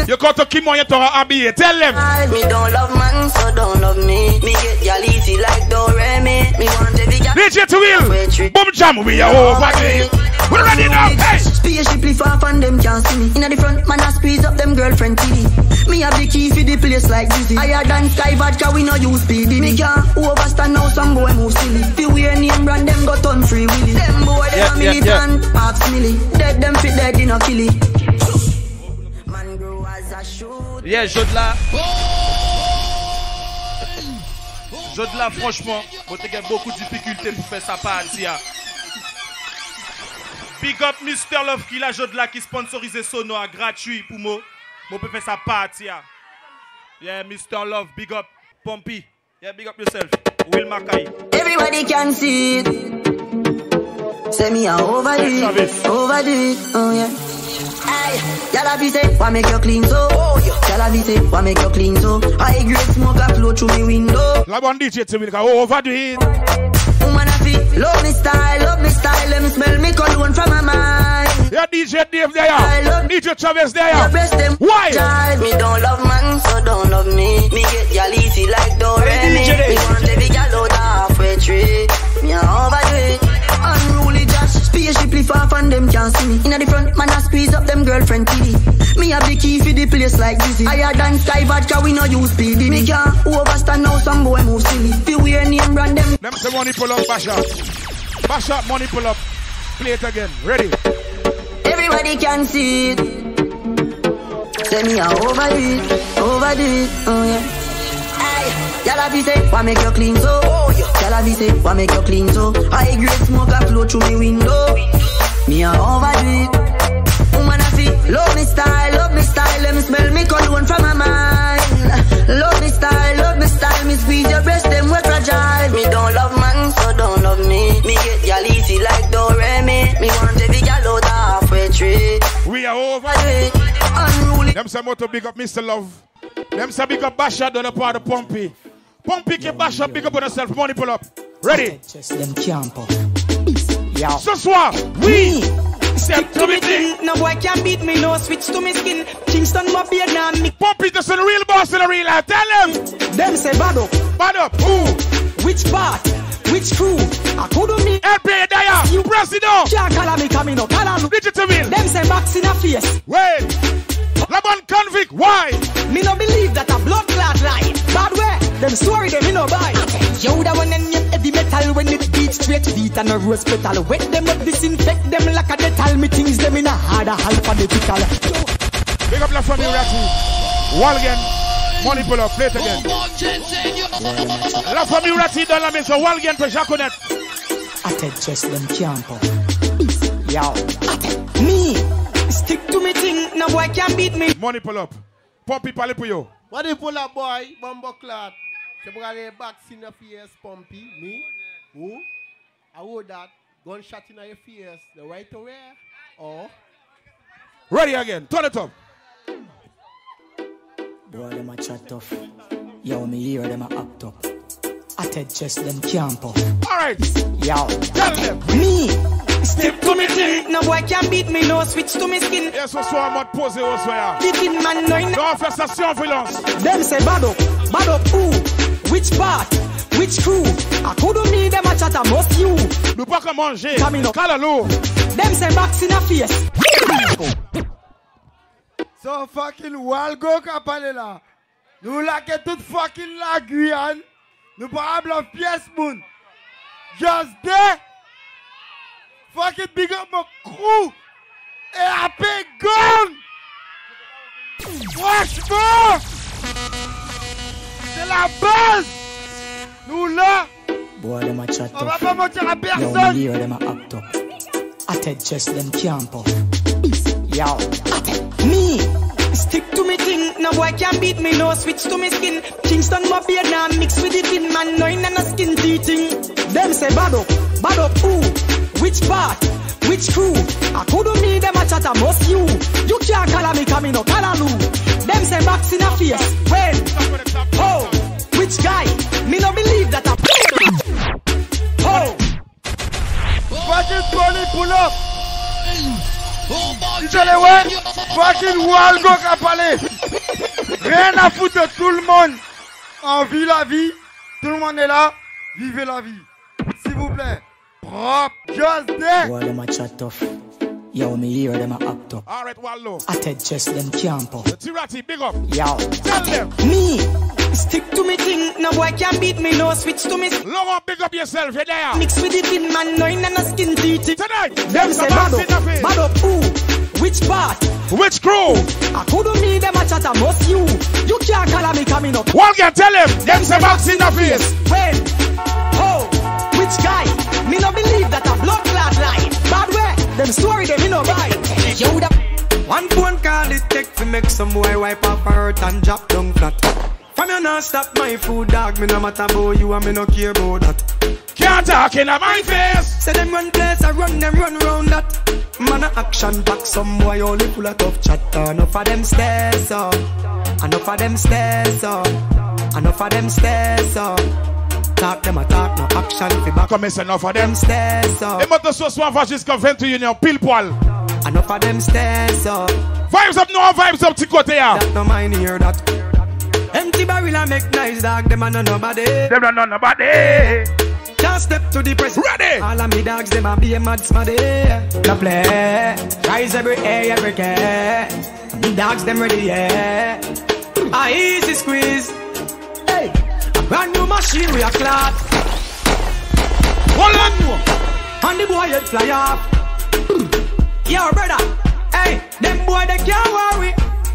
You got to keep on your tongue habillé. Tell them. Me don't love man, so don't love me. Me get y'all easy like Doremi. Me want every DJ TI WILL, boom jam, we are over again. We're ready now, hey. Spaceship lift off and them can't see me. Inna the front, man I squeeze up them girlfriend TV. Me have the key for the place like Dizzy. Higher than Sky Vodka, we no use PDD. Me can't overstand now, some boy move silly. If you wear name brand, them got on free willy. Them boy, them a militant, half silly. Dead them fit dead in a killy. Man grow as a shoot. Yeah, Jodla. Jodla, franchement, on a beaucoup de difficultés pour faire sa partie. Big up Mr. Love qui la Jodla qui sponsorise Sonoa gratuit pour moi. Moi peut faire sa partie. Yeah, Mr. Love, big up Pompey. Yeah, big up yourself. Will Makai. Everybody can see it. Send me a overdue. Oh yeah. Y'all be say, why make you clean so? Y'all be say, why make you clean so? I great smoke a flow through me window. La bonne DJ TI WILL overdo it. Woman I feel, love me style, let me smell me cologne from my mind. Yeah, DJ Dave there, DJ TRAVIS there. Why? Child, me don't love man, so don't love me. Me get y'all easy like Doremi. Me want every girl out halfway tree. Me overdo it, unruly. Spaceship lift off and them can't see me. Inna the front, man I squeeze up them girlfriend TV. Me have the key for the place like Dizzy. Higher than Sky Vodka, we no use PDD. Me can't overstand now, some boy move silly. If you wear name brand them. Them say money pull up, bash up. Bash up, money pull up. Play it again, ready. Everybody can see it. Say me a overdo it, oh yeah. Y'all be say, why make you clean so? Y'all be say, why make you clean so? I great smoke a flow through me window. Me a overdo it. Woman I feel, love me style, let me smell me cologne from my mind. Love me style, me squeeze your breast, them were fragile. Me don't love man, so don't love me. Me get y'all easy like Doremi. Me want every y'all out halfway tree. We are overdo it. Unruly. Them say moto big up Mr. Love. Them say big up Basha on the part of Pompey. Pompey keep bash up, big up on yourself, money pull up. Ready? Ce soir, oui! Step to me, no boy can beat me, no switch to me skin. Kingston, my beard, now me. Pompey, that's a real boss in the real life, tell them! Them say bad up. Bad up, who? Which part? Which crew? I couldn't meet. LPA, Daya, you press it down. Can't call me, come in, no, call me. Digital me. Them say box in a face. Wait! Laban convict, why? Me no believe that a blood clot lie. Bad way, them story them me no buy. Yo, that one and heavy metal when it beats straight beat and a rose petal. Wet them up, disinfect them like a dental. Me things them in a harder alphabetical. Big up La Famille Ratty. Wall again. Money pull up, play it again. La Famille Ratty dans la maison. Wall again, pour Jaconet. Attends, just them campo. Yo, attends, me. Stick to me thing, no boy can beat me. Money pull up. Pompey parle pour yo. Money pull up boy, bombo clot. You got a box in your face, Pompey. Me? Who? I hold that. Gunshot in your face. The right away. Or? Ready again. Turn it up. Boy, them a chat off. Yo, me hear them a act up. I tell just them campo. Alright. Yo. Tell them. Me. Step to me thing, no boy can beat me, no switch to me skin. Yes, ce soir, mode posé au soir. Kicking man, no in. Non, fais station, violence. Them say bad up who? Which part? Which crew? I couldn't meet them a chat, I must you. Nous pas qu'à manger, calalou. Them say box in a face. So fucking Walgo Kapalela. Nous laquer toute fucking la Guyane. Nous pas avoir pièce moun. Just there. Fucking big up my crew! Et a big gun! Franchement! C'est la base! Nous là! Boy, them a chat on va pas mentir à personne! Yo, them a act up. I tell just them campo. Yo, I tell me! Stick to me thing, no boy can beat me, no switch to me skin. Kingston my beard now mix with it in man, no in and a skin teething. Them say bad up who? Which part? Which crew? I couldn't meet them a chat, I must you. You can't call me, come in no call me. Them say box in a face, when? Oh, which guy? Me no believe that I... Oh! Fucking Tony pull up! Tu sais les ouais? Fucking Walgo qui a parlé. Rien à foutre de tout le monde. On vit la vie. Tout le monde est là. Vivez la vie. s'il vous plaît. Prop, just there. Well, them a chat tough. Yo, me hear them a act up. All right, Wallo. I take chest them camp up. The Tirati, big up. Yo, tell them. Me, stick to me thing. No boy can beat me, no switch to me. Long up, big up yourself, you there. Mix with the thin man, no in and a skin teeth. Tonight, them say bad up, bad up who? Which part? Which crew? I couldn't meet them a chat, I must you. You can't call me coming up. One can tell him. Them say box in the face. When? Oh, which guy? Me no believe that a blood clad lie. Bad way, them story they me no buy. Yo, da. One phone call it take to make some boy wipe up hurt and drop down flat. From you not stop my food dog, me no matter about you and me no care about that. Can't talk in my face. Say them run place, I run them run round that. Man a action back, some boy only full of tough chatter. Enough of them stairs up, enough of them stairs up, enough of them stairs up. Talk them a talk, no action fi back. Come is enough of them stairs up. They must have so swan for jusqu'à 21h pile poil. Enough of them stairs up. Vibes up, no vibes up, Tikote ya. That no mind hear that. Empty barrel and make nice dog. Them a no nobody. Them a no nobody. Can't step to the press. Ready! All of me dogs, them a be a mad smaddy. No play. Rise every air, every care. The dogs, them ready, yeah. A easy squeeze. Hey! A brand new machine, we a clap. Hold on, no. And the boy, head fly off. Yo, brother. Hey, them boy, they can't worry.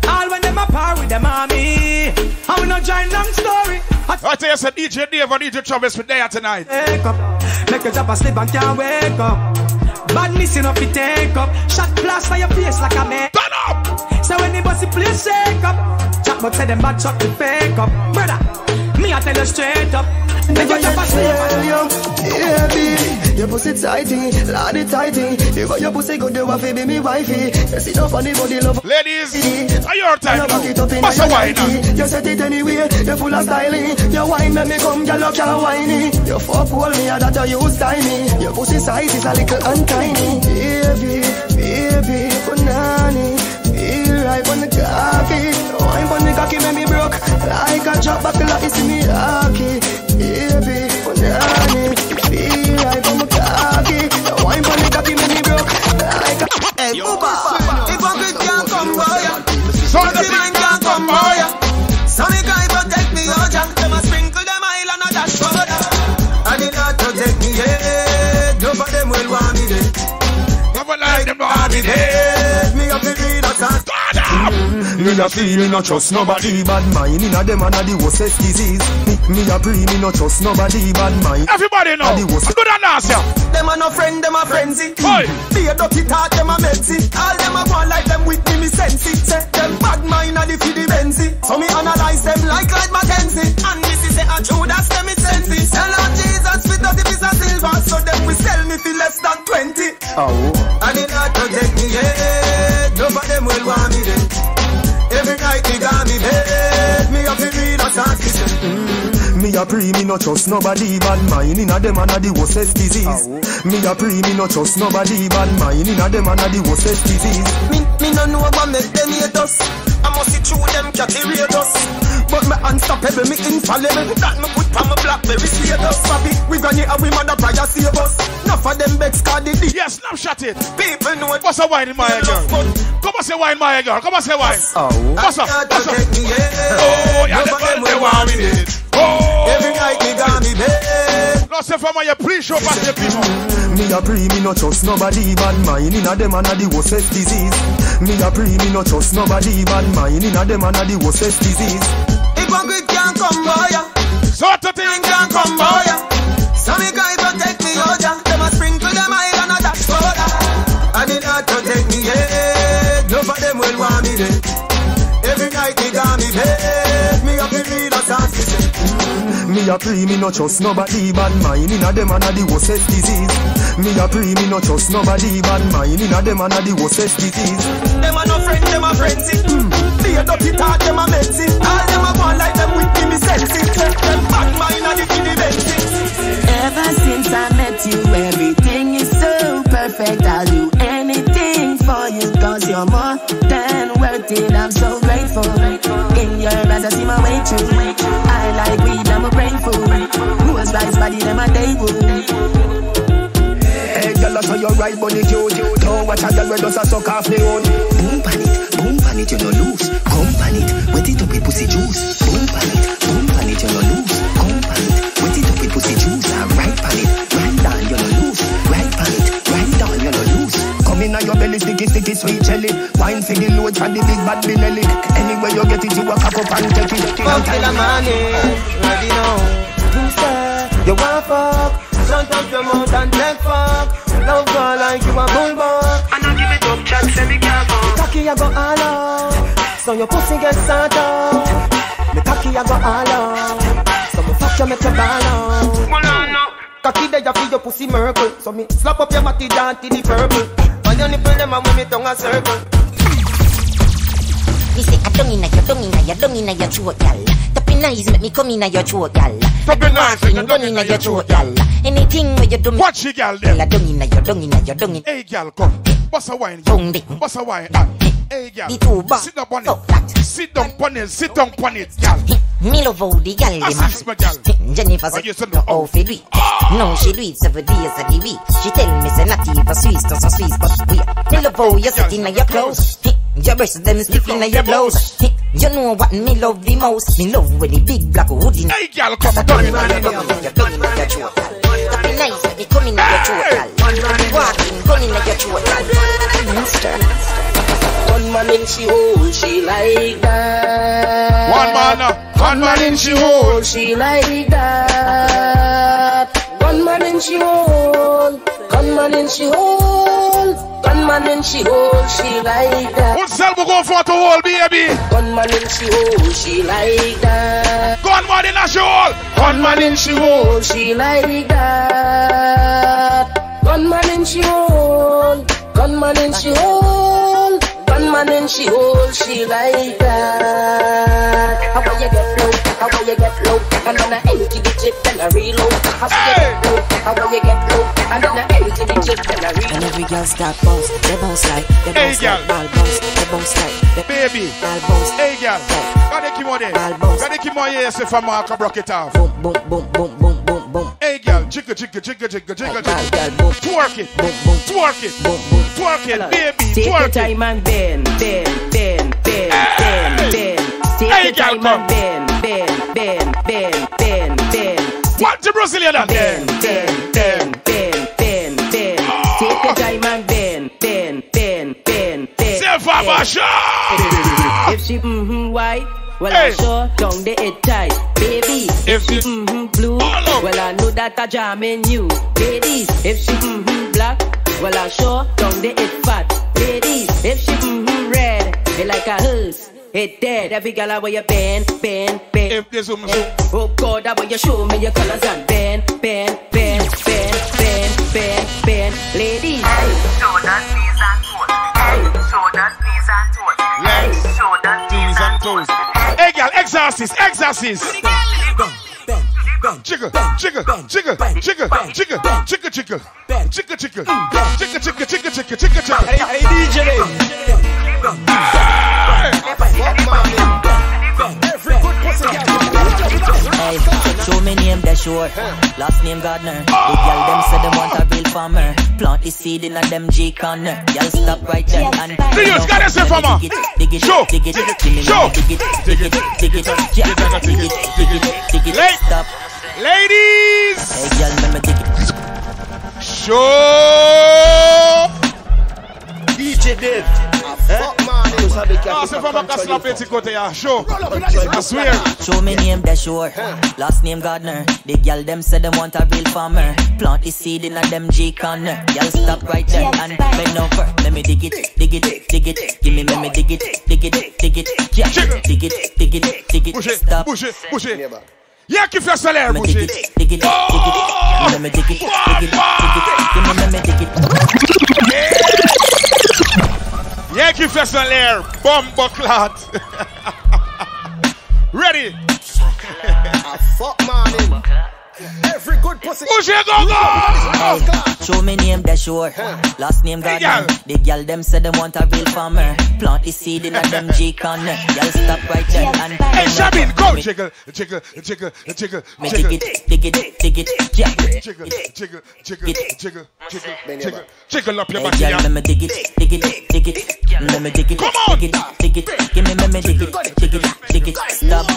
All when them a par with them army. And we no join them story. I tell you, said DJ Dave and DJ Travis with there tonight. Wake up, make a job asleep and can't wake up. Bad missing up, it take up. Shot plaster your face like a man. Turn up! So when the bossy please shake up. Chat but say them bad shot to fake up. Brother, me I tell you straight up. Make a job asleep and can't. Your pussy tighty, lady tighty. You got your pussy good, you waffy, be me wifey. You sit up on the body, love. Ladies, are your time now? What's a wine? You set it anywhere, you're full of styling. Your wine make me come, your love can't whiny. Your fuck hold me, I that you style me. Your pussy size is a little untiny. Baby, baby, punani. Feel right on the cocky. Wine on the cocky, make me broke. Like a drop buckle, like it's me hockey. Baby, punani. Feel right on the hey, Uber. If a good girl come by ya, if man can't come by ya, some guy protect me, oh Jack. Them a sprinkle them oil and a dash powder. And it can't protect me, yeah. Nobody them will want me dead. Nobody like them want me dead. Me up the green and can't stand up. You not feel, you not trust nobody. Bad mind inna them and a the worstest disease. Me agree, me not trust nobody. Bad mind. Everybody know. Good and nasty. Them a no friend, them a frenzy. Be a dirty talk, them a messy. All them a want like them with me, me sensey. Set them bad mind and if you the benzy. So me analyze them like Clyde McKenzie. And this is a Judas, them it sensey. Sell out Jesus with the piece of silver. So them we sell me for less than 20. Oh. And it not protect me, yeah. Nobody them will want me then. Every night they got me bed. Me up in real assassin. Me a pre, me no trust nobody. Bad mind inna dem and a the worstest disease. Me a pre, me no trust nobody. Bad mind inna dem and a the worstest disease. Me no know what make them hate us. I must see through them catty rate us. But me unstoppable, me infallible. That me put on my Blackberry status. Sabi, we gone here and we mother prayer save us. Enough of them begs cause they did. Yes, snapshot it. People know it. What's a wine in my girl? Come on say wine my girl. Come on say wine. What's up? What's up? Oh, yeah, they want me dead. Every night they got me bed. No, say for my please show past the people. Me a pre, me no trust nobody. Bad mind inna dem and a the worstest disease. Me a pre, me no trust nobody. Bad mind inna dem and a the worstest disease. If a good can come by ya, so to thing can come by ya. Some guys don't take me out ya. Them a sprinkle them oil and a dash powder. I did not protect me, yeah. None of them will want me dead. Every night they got me bed. Me up in real assassin. Me a pre, me no trust nobody. Bad mind inna dem and a the worstest disease. Me a pre, me no trust nobody. Bad mind inna dem and a the worstest disease. Dem a no friend, dem a frenzy. Be a dirty talk, dem a messy. All dem a want like them with me senses. Dem bad mind inna the benches. Ever since I met you, everything is so perfect. I'll do anything for you, 'cause you're more than worth it. I'm so grateful. In your eyes I see my way through. I like weed, I'm a brain fool. Who was right, body, them a day fool. dollar, so you're right, bunny cute. Don't watch a girl, just a suck off me own. Boom pan it, you no lose. Come pan it, wet it up with pussy juice. Boom pan it, you no lose. Come pan it, wet it up with pussy juice. And right pan it, right down, you no lose. Right pan it, right down, you no lose. Come in on your belly, sticky, sticky, sweet jelly. Wine for the load from the big bad Benelli. Anywhere you get it, you walk up and take it. Fuck till the morning, ready now. You say you want fuck, shut up your mouth and let fuck. Love girl like you a bulldog. And I give it up, chat, send me cargo. Me cocky I go all out, so your pussy get sat out. Me cocky I go all out, so me fuck you make you ball out. Cocky there you feel your pussy miracle, so me slap up your matty down to the purple. On your nipple them and when me tongue a circle. Me say I don't inna your, don't inna your throat, gyal. Tapping eyes make me come inna your throat, gyal. Tapping eyes make me come inna your throat, gyal. Anything where you do me, watch it, gyal. Them. I don't inna your, don't inna your, don't inna. Hey, gyal, come. Bossa wine, gyal. Bossa wine, hey, gyal. The two bar. Sit down on it. Sit down on it. Sit down on it, gyal. Me love all the gyal dem. Jennifer said no off it week. No, she do it 7 days of the week. She tell me say not even Swiss, not so Swiss, but we. Me love all you sit inna your clothes. Your breasts, them stiff inna your blouse. You know what me love the most? Me love when the big black hoodie. Hey, girl, come on, you nice, me come inna your throat, girl. Walking, come inna your throat, girl. Monster. One man in she hole, she like that. One man in she hole, she like that. One man in she hole. Gunman in she hole, gunman in she hole, she like that. What cell we go for to hole, baby? Gunman in she hole, she like that. Gunman in a she hole, gunman in she hole, she like that. Gunman in she hole, gunman in she hole, gunman in she hole, she like that. How will you get low? How will you get low? And then I empty the chip and I reload. How will you get low? How will you get low? And then I empty the chip and I reload. And every girl start bounce, they bounce like, they bounce like, ball bounce, they bounce like, baby, ball bounce. Hey girl, gotta keep on there, gotta keep on here, say for Mark or Brock it off. Boom, boom, boom, boom, boom, boom, boom. Hey girl, jigga, jigga, jigga, jigga, jigga, jigga. Twerk it, boom, boom, twerk it, boom, boom, twerk it, baby, twerk it. Take your time and bend. Take your time and bend. What the Brazilian at? Ben. Take your time and ben. Say Faba Shaw. If she white, well I sure down the head tight, baby. If she blue, well I know that I jam in you, ladies. If she black, well I sure down the head fat, ladies. If she red, they like a hearse. It dead, every girl I wear your bend. If this woman, oh God, I wear your show me your colors and bend. Ladies, hey, show that knees and toes. Hey, show that knees and toes. Legs, show that knees and toes. Hey, girl, exorcist. Jigger. Hey, DJ. Hey, show me name that sure. Last name Gardner. The girl them said them want a real farmer. Plant the seed in a them G corner. Y'all stop right there and dig it. Dig it. Stop. Ladies. Hey, girl, let me dig it. Show. DJ Dave. I swear. Show me name that sure. Last name Gardner. The girl them said them want a real farmer. Plant the seed in a them G corner. Y'all stop right there and bend over. Let me dig it. Give me dig it. Yeah, dig it. Stop. Push it. Yeah, give your salary, push it. Dig it. Let me dig it. Yeah, keep us on air, bumbo clot. Ready? I fuck, man. Every good pussy. Push your go go. Show me name that sure. Last name garden. The girl them said them want a real farmer. Plant the seed in a them G corner. Y'all stop right there and. Hey Shabin, go jiggle, jiggle, jiggle, jiggle. Dig it, dig it, dig it. Jiggle, jiggle, jiggle, jiggle, jiggle, jiggle up your body. Let me dig it, dig it, dig it. Let me dig it, dig it, dig it. Give me, let me dig it, dig it, dig it. Stop.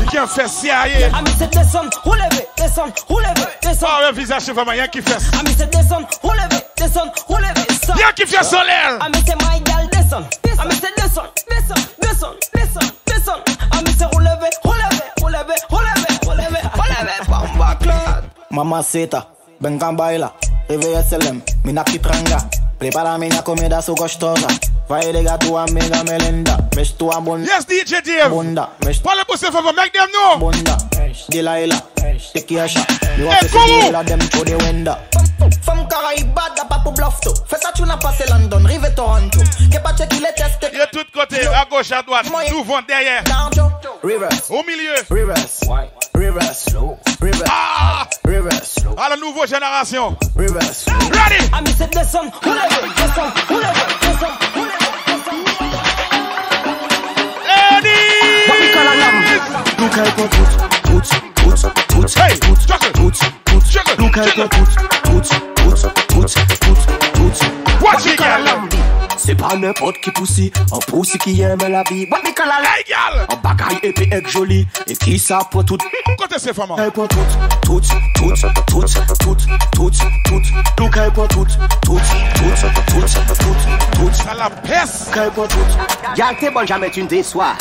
You can't face CIA. I miss it, there's some who live it. Descend, roulez-vous, descend. Oh, visage vraiment, y'a qui fait ça. Ami, c'est descendre, roulez-vous, descendre, roulez-vous. Y'a qui fait solaire. Ami, c'est my gal, descend. Ami, c'est descendre, descend, descend, descend, descend. Ami, c'est roulez-vous, roulez-vous, roulez-vous, roulez-vous, roulez-vous, roulez-vous. Bamba clan. Mama Seta, Bengan Baila, Réveille SLM, Mina Kitranga. Prepara minha comida, sou gostosa. Vai ligar tua amiga Melinda. Mexe tua bunda. Yes, DJ Dave. Bunda. Fala pra você, favor, make them know. Bunda. Delilah. Take your shot. You want to see them through the window. Femme Caraïba, da papo bluff to. Fais ça, tu n'as passé London, rive Toronto. Que pas check les tests. De tous côtés, à gauche, à droite. Nous vont derrière. Reverse. Au milieu. Reverse. Reverse. Reverse. Ah! Reverse. À la nouvelle génération. Reverse. Ready? Ami, c'est descendre. Roulez-vous, descendre. Roulez-vous, descendre. Look at the boots, boots, boots, hey, boots, boots, boots, look at the boots, boots, boots, boots, boots. What we call a c'est pas n'importe qui poussi, un poussi qui aime la vie. What we call a gal, un bagaille épais et joli, et qui ça pour tout. Quand est-ce femme? Toutes, toutes, toutes, toutes, toutes, toutes, toutes. Look at the boots, toutes, toutes, toutes, toutes, toutes. À la peste. Look at the boots. Y'a t'es bon jamais tu ne déçois.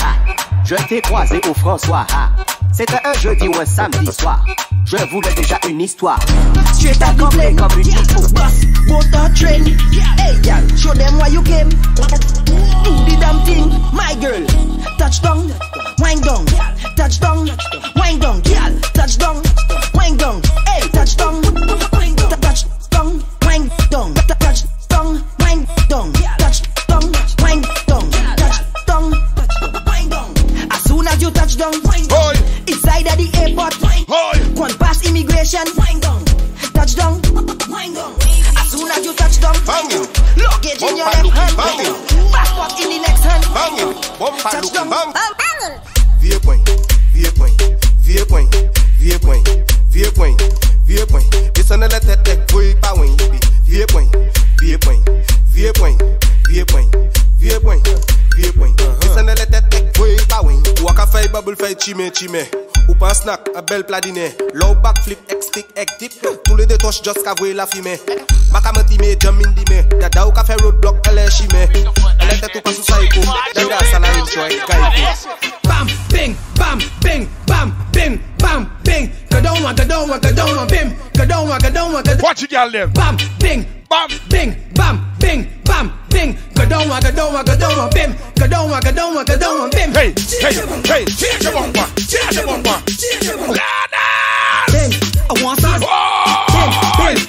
Je t'ai croisé au François. C'était un jeudi ou un samedi soir. Je voulais déjà une histoire. Tu es accomplé comme une histoire. Both are training. Hey girl, show them why you came. Do the damn thing, my girl. Touchdown, wind down. Touchdown, wind down. Girl, touchdown, wind down. Hey, touchdown, wind down. Touchdown, wind down. Touchdown, wind down. Touchdown, wind down. Touchdown. Soon as you touch down, inside of the airport, can't pass immigration, touch down, as soon as you touch down, luggage in your left hand, passport in the next hand, touch down, viewpoint, viewpoint, viewpoint, viewpoint, viewpoint, viewpoint, it's on the letter that boy power, viewpoint, viewpoint, viewpoint, viewpoint, viewpoint. It's an electric boy bowing. Walk a fire bubble fire chime chime. Ou un snack a belle platine. Low back flip ex stick egg dip. Tous les deux touches just cavouer la fime. Makamati me jam in the me. Dada ou café roadblock elle chime. Elle est tout pas sous psycho. Dada sala enjoy guy. Bam bing bam bing bam bing bam bing. Kadoma kadoma kadoma bim. Kadoma kadoma kadoma. Watch you girl them. Bam bing. Bam, bing, bam, bing, bam, bing. Kadoma, kadoma, kadoma, bim. Kadoma, kadoma, kadoma, bim. Hey, hey, hey. Chichabomba, chichabomba, chichabomba. Bing, I want that. Bing, bing.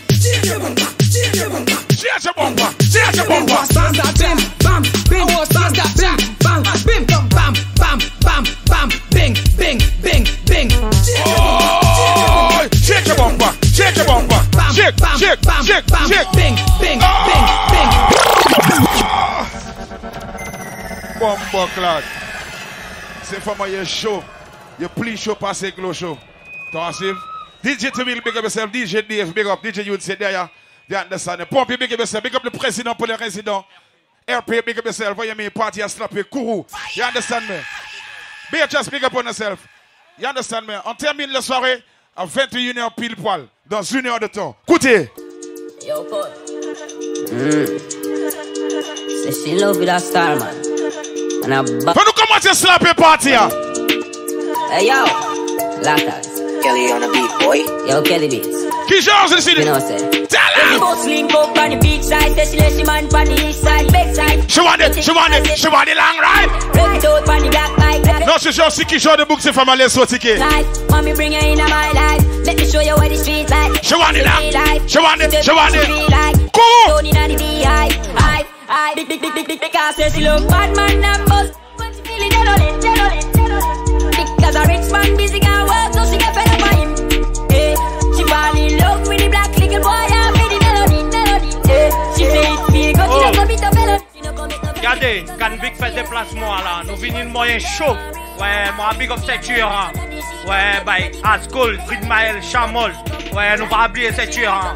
Chichabomba, chichabomba, chichabomba, chichabomba. I want that. Bim, bam, bing. I want that. Bim, bam, bim, bam, bam, bam, bam, bing, bing, bing, bing. Oh, chichabomba, chichabomba. Chick, chick, chick, chick, bing, bing, bing, bing. Bomba clad. C'est for my show. You please show pass a glow show. Tossive. DJ TI WILL, big up yourself. DJ DF, big up. DJ Youths there. They understand. Pompey, big up yourself. Big up the president for the resident. RP, big up yourself. What you mean? Party and slap your Kourou. You understand me? Be just big up on yourself. You understand me? On termine la soirée. À 21h pile poil, dans une heure de temps. Écoutez! Yo, pote. C'est she love with a star, man. And a ba... Faut nous commencer à slapper party, hein? Hey, yo! Latas. Kelly on a beat, boy. Yo, Kelly Beats. Qui change ici? You know, sir. Tell her! She both sling up on the beach side. Say she let she man on the east side, back side. She want it, she want it, she want it long ride. Break it out on the black bike. Non, je suis aussi qui joue de bouc, c'est femme à l'aise au ticket. Mommy, bring her in my life. Let me show you what the street like. She want it now. She want it, she want it. Cool! Don't need any D.I. I, big, big, big, big, big, big, I say she look bad, man, I'm boss. What you feeling? Dead on it, dead on it, dead on it. Because a rich man busy got work, so she get fed up by him. big fête déplacement là. Nous venons de moyen chaud. Ouais, moi big up cette tueur. Hein. Ouais, bye. Ascol, Friedmael, Chamol. Ouais, nous pas oublier cette tueur. Hein.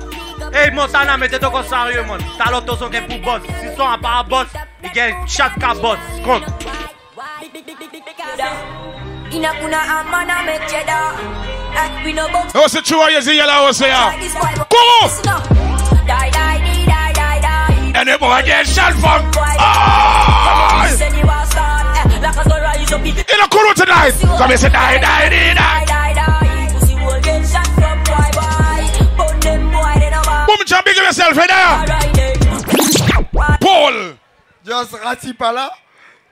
Hey, Montana, mettez-toi comme sérieux, man. T'as l'autre son qui est pour boss. Si son à part boss, il y a chaque cas boss. Compte. Oh, c'est tu vois, il y a là, on sait. And it will get shell from. In a corner tonight. Come and say, die. Boom, jumping yourself in there. Paul. Just Rati pas là,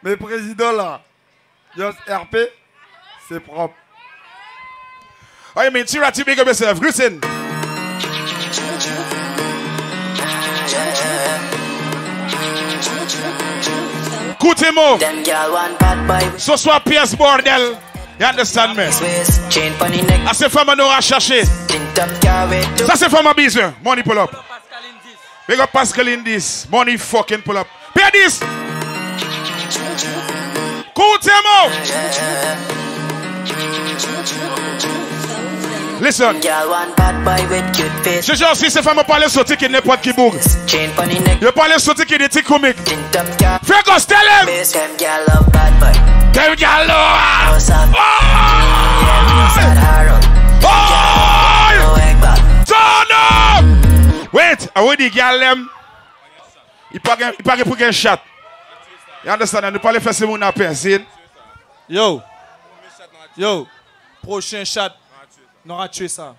mais président là. Just RP, c'est propre. Oh, you mean, Tirati, big up yourself. Listen. Koutemo. So soit pièce bordel. You understand me? Ça c'est femme nous a cherché. Ça c'est femme besoin. Money pull up. Big up Pascal Indis. Money fucking pull up. Pay this. Koutemo. Listen. Je jure si ces femmes parlent sauter qui n'importe qui bouge. Je parle sauter qui des comiques. Fais qu'on se télève. Wait, I would the girl them. Il paraît pour qu'un chat. You understand? Nous parlons faire ce mon appel. Yo, prochain chat. N'aura tué ça.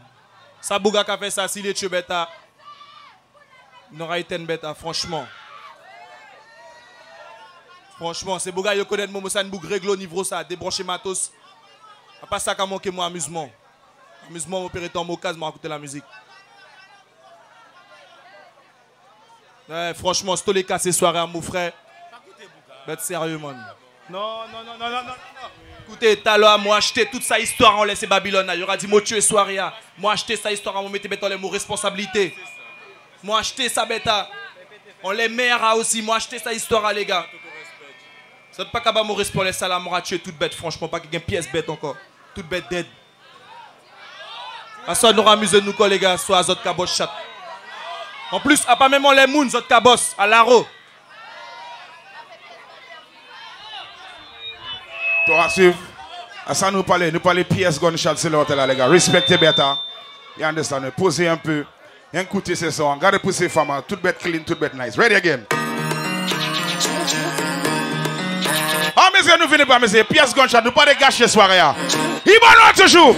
Ça bouga qu'a fait ça, s'il est tué bêta. N'aura été une bêta, franchement. Franchement, c'est bouga yo connaît mon ça ne bouge réglo niveau ça, débrancher matos. A pas ça qu'a manqué mon amusement. Amusement opéré tant mon cas, m'a écouté la musique. Ouais, franchement, c'est tous les cas ces soirées à mon frère. Bête sérieux man. Non. Écoutez, Taloa, moi acheté toute sa histoire, on laisse Babylone. Il y aura dit mot tuer soirée. Moi acheté sa histoire, on mettait bêta les mots responsabilité. Moi acheté sa bêta. On les mère aussi. Moi acheté sa histoire, les gars. Ça ne peut pas qu'à mourir pour les salades, on tuer toute bête, franchement. Pas qu'il y ait une pièce bête encore. Toute bête dead. À ça, nous amusons nous, les gars, soit à Zot Cabos chat. En plus, à pas même on les moons, Zot Cabos, à l'aro. Toi, suivre. À ça, nous parler pièce gunshot, c'est l'autre là, les gars. Respectez bêta. You understand? Posez un peu. Écoutez ces sons. Regardez pour ces femmes. Toute bête clean, toute bête nice. Ready again. Ah, mais nous venons pas, mais pièce gunshot. Nous pas de gâcher ce soir. Il va loin toujours.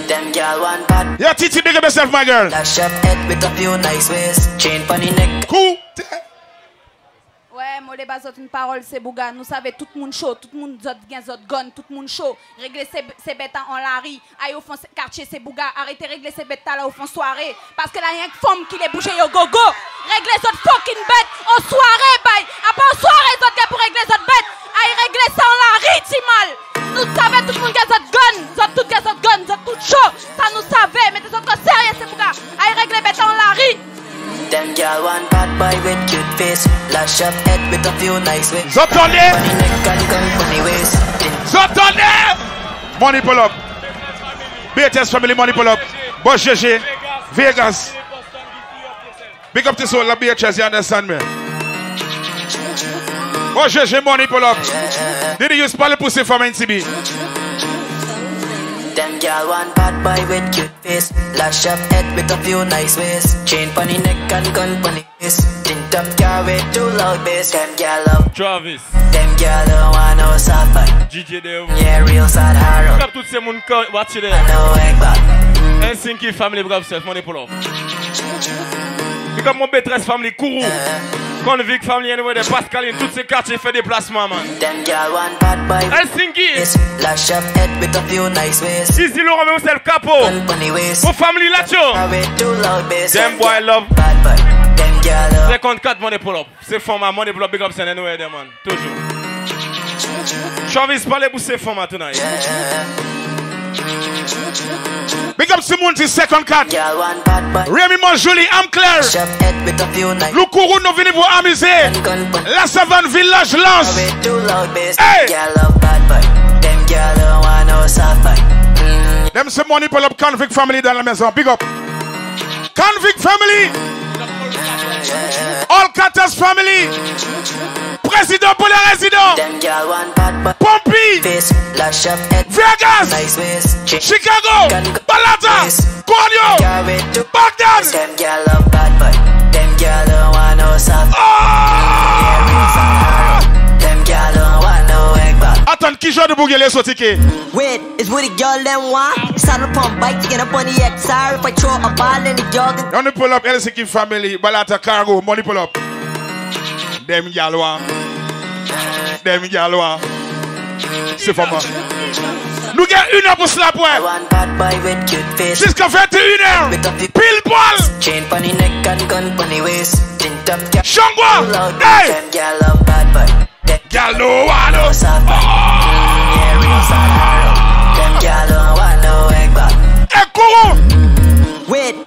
Yo, Titi, big up yourself, my girl. Cool. Ouais, moi les bases une parole c'est bouga. Nous savons tout le monde chaud, tout le monde zot gain zot gonne, tout le monde chaud. Régler ces bêtes en la rue, aille au fond quartier c'est bouga. Arrêtez régler ces bêtes là au fond soirée parce que là y a une femme qui les bouge au gogo. Régler zot fucking bête en soirée bye. Après en soirée zot gain pour régler zot bête. Aille régler ça en la rue si mal. Nous savons tout le monde gain zot gonne, zot gonne, zot tout chaud. Ça nous savait mais des autres sérieux c'est bouga. Aille régler bête en la rue. Them girl one bad boy with cute face. Lash up head with a few nice ways. Zotone! Zotone! Money pull up. BTS family money pull up. Boss GG. Vegas. Big up to soul la BHS, you understand me? Boss GG money pull up. Did you use parler pour ces femmes NCB? Them girl one bad boy with cute face. Lash up head with a few nice ways. Chain funny neck and gun funny face. Tint up car with too loud bass. Them girl love Travis. Them girl don't want no soft fight. DJ Devil. Yeah, real sad haro. Big up tout ce monde qui watch it. I know Eggball. Helsinki family big up self. Money pull up. Big up mon B13 family Kourou. Convict family anyway, de Pascal in tous ces quartiers fait déplacement man. Helsinki. Lash up head with a few nice ways. Easy Laurent mais c'est le capot. Mon family là tcho. Them boy love. 54 money pull up. C'est format money pull up big up c'est anyway there man. Toujours. Travis parle pour ces formats tonight. Big up Simone, his second cut. Rémi Manjoli, I'm Claire. Le courroux nous venons pour amuser. La savane village lance. Hey! Them some money pull up convict family dans la maison. Big up. Convict family. All Cutters family. Président pour les résidents. Pompey. Vegas. Chicago. Balata. Cornio. Baghdad. Attends, qui joue de bouguer sur ticket? Wait, is what the girl them want? Saddle pump bike to get up on the XR. If I throw a ball in the girl. Money pull up, LCK family. Balata cargo. Money pull up. Dem Yaloa. Dem Yaloa. C'est pas moi. Nous gagnons 1 heure pour cela, ouais. Jusqu'à 21 h. Pile poil. Changwa. Hey. Yaloa.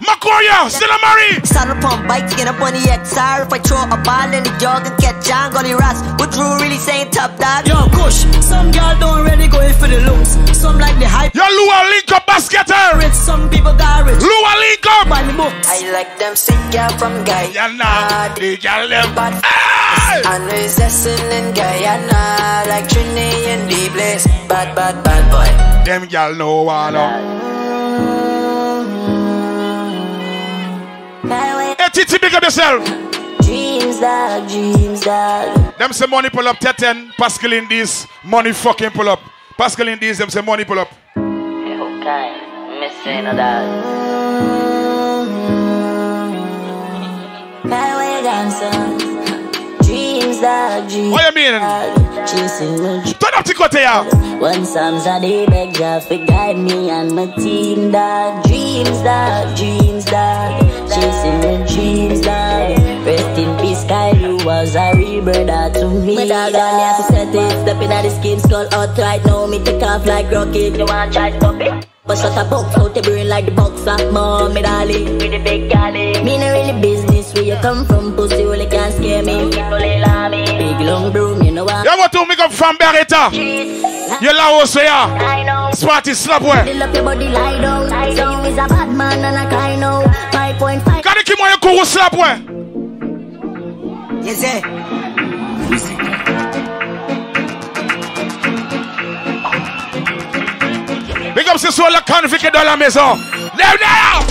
Makoya, still a Marie. Saddle pump bike to get up on the XR. If I throw a ball in the jog and get jang on the rats. What Drew really saying, top dog? Yo, Kush, some girl don't really go in for the looks. Some like the hype. Yo, Lua Lincoln basketer. Some people got rich. Lua Lincoln. By the books. I like them sick girl from Guyana. They got them bad. And we's in Guyana. Like Trinity and the place. Bad, bad, bad boy. Them girl no one. Hey, Titi, big up yourself. Dreams, dog, dreams, dog. Them say money pull up, Tetten, Pascal Indies, money fucking pull up. Pascal Indies, them say money pull up. The whole time, missing that. My way down, son. Dreams, dog, dreams. What do you mean? Chasing. Turn up to Kotea. Once I'm Zaddy, beg Jaffa, guide me and my team, dog. Dreams, dog, dreams, dog. Chasing the dreams down. Rest in peace, Kylie was a real brother to me. My dog on me as set it. Stepping at the scheme's called out right now. Me take off like rocket. You want to try stop it? But shut a box out the brain like the boxer. Mom, me darling, with the big galley. Me no really business where you come from. Pussy only can't scare me. Big long broom, you know what? You want to make up from Beretta? You la also ya. I know. Smarty slap where? Build up your body, lie down. I know. Is a bad man and like I know. 5.5. Can you keep my cool slap where? Yes, sir. Big up, c'est sur le convict dans la maison. Lève là!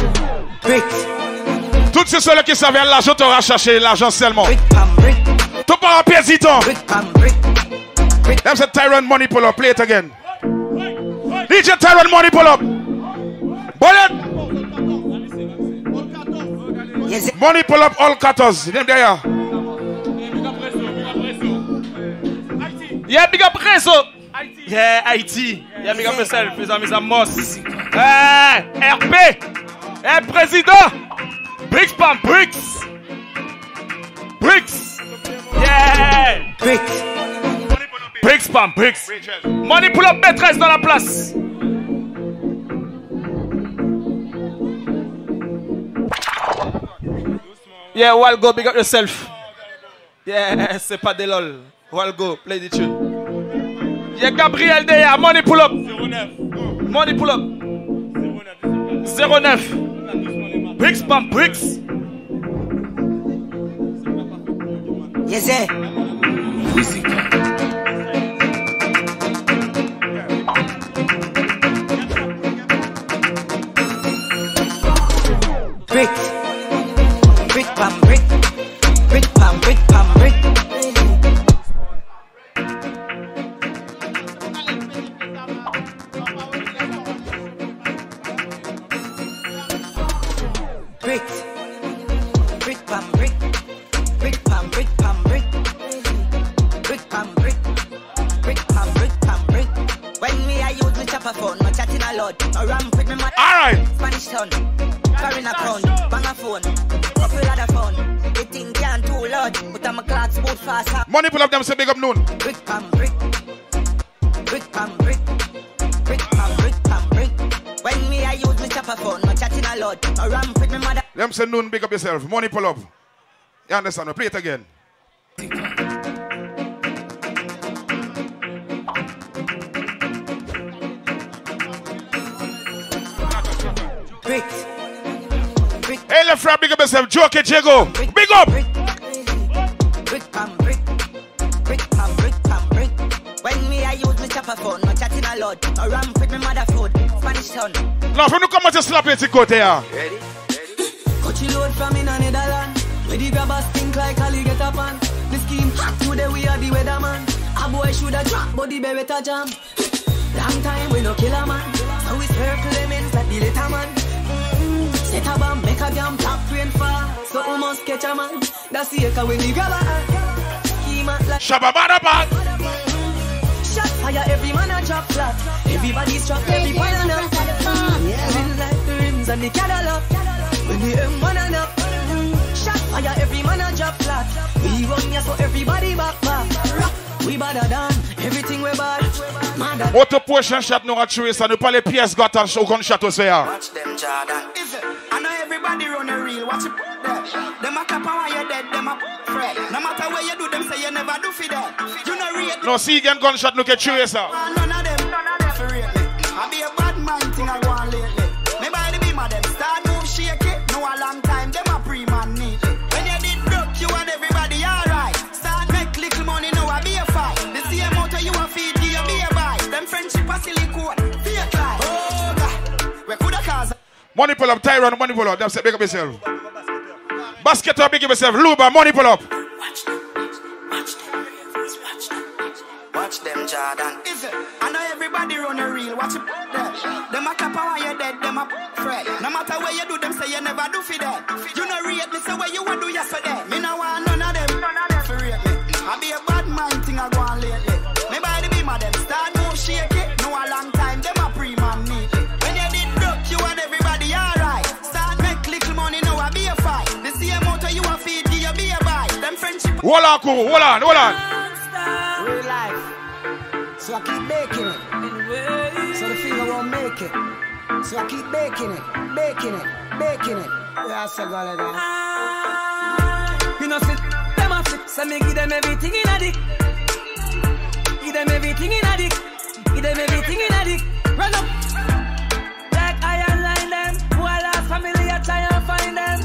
Toutes ces sols qui savent l'argent, t'auras cherché l'argent seulement. Tout pas en pésitant. Them say Tyrone Money pull up. Play it again. DJ Tyrone Money pull up. Bullet. Money pull up all 14. Them there. Yeah, big up Rezo. Yeah, Haïti. Yeah, big up yourself. Mes amis Amos. Hey, RP. Hey, président. Bricks, pam, bricks. Bricks. Yeah. Bricks. Bricks, pam, bricks. Money pull up maîtresse dans la place. Yeah, Walgo, big up yourself. Yeah, c'est pas des lol. Walgo, play the tune. Yeah, Gabriel Deya, money pull up. 09. Money pull up. 09. Bricks, pump, bricks. Yes, sir. Brick. Brick, pump, brick. Brick, pump, brick, pump, brick. Money pull up them say big up noon. Brick pam brick. Brick pam brick. Brick pam brick pam brick. proper phone, no chatting a lot. No ramp with me mother. Let me say noon, big up yourself. Money pull up. You understand me? Play it again. Brick. Hey, left front, big up yourself. Joke Jego. Big up. Brick. When me, I use my chopper phone, no chatting a lot. No ramp with me mother food. Spanish town. Now, when you come out, you slap it, you go there. Ready? Coachy load from in another land. We the grabbers think like Ali get up on. The scheme hot today, we are the weatherman. A boy shoulda drop, but the better jam. Long time we no kill a man. So it's her claimants like the later man. Set a bomb, make a jam, top rain fall. So we must catch a man. That's the echo when the grabber act. Scheme act like Shababada back. Shot fire, every man a drop flat. Everybody's trapped, everybody on up. Rims like the rims and the Cadillac. When the M1 and up. Shot fire, every man a drop flat. We run ya so everybody back. We badder than everything we bad. What a portion shot no trace and you probably PS got and shogun shot us here. Watch them Jordan. I know everybody run a real. Watch it there. Them a cap and you dead. Them a pray. No matter where you do, them say you never do for that. You know real. No see again gunshot look at trace. None of them. I be a bad man thing I want lately. Me by the beam of them start move shake it. No a long time. Them a pre man. Money pull up, Tyron, money pull up. That's it, big up yourself. Basket up, big up yourself. Luba, money pull up. Watch them, Jordan. I know everybody run a real. Watch it there. Them a cap and you dead. Them a pray. No matter where you do, them say you never do for that. You know real. Me say where you want do yesterday. Me no want none of them. None of them for real. I be a bad man thing I go on lately. Me by the beam of them start move shake it. No a long time. Them a pre man me. When you did broke, you and everybody alright. Start make little money now. I be a fight. The same motor you a feed you be a buy. Them friendship. Hold on. Real life, so I keep baking it, so the finger won't make it, so I keep baking it, that's a goal of that. You know, sit them off it, so me give them everything in a dick, run up, like I online them, who are our family, I try and find them,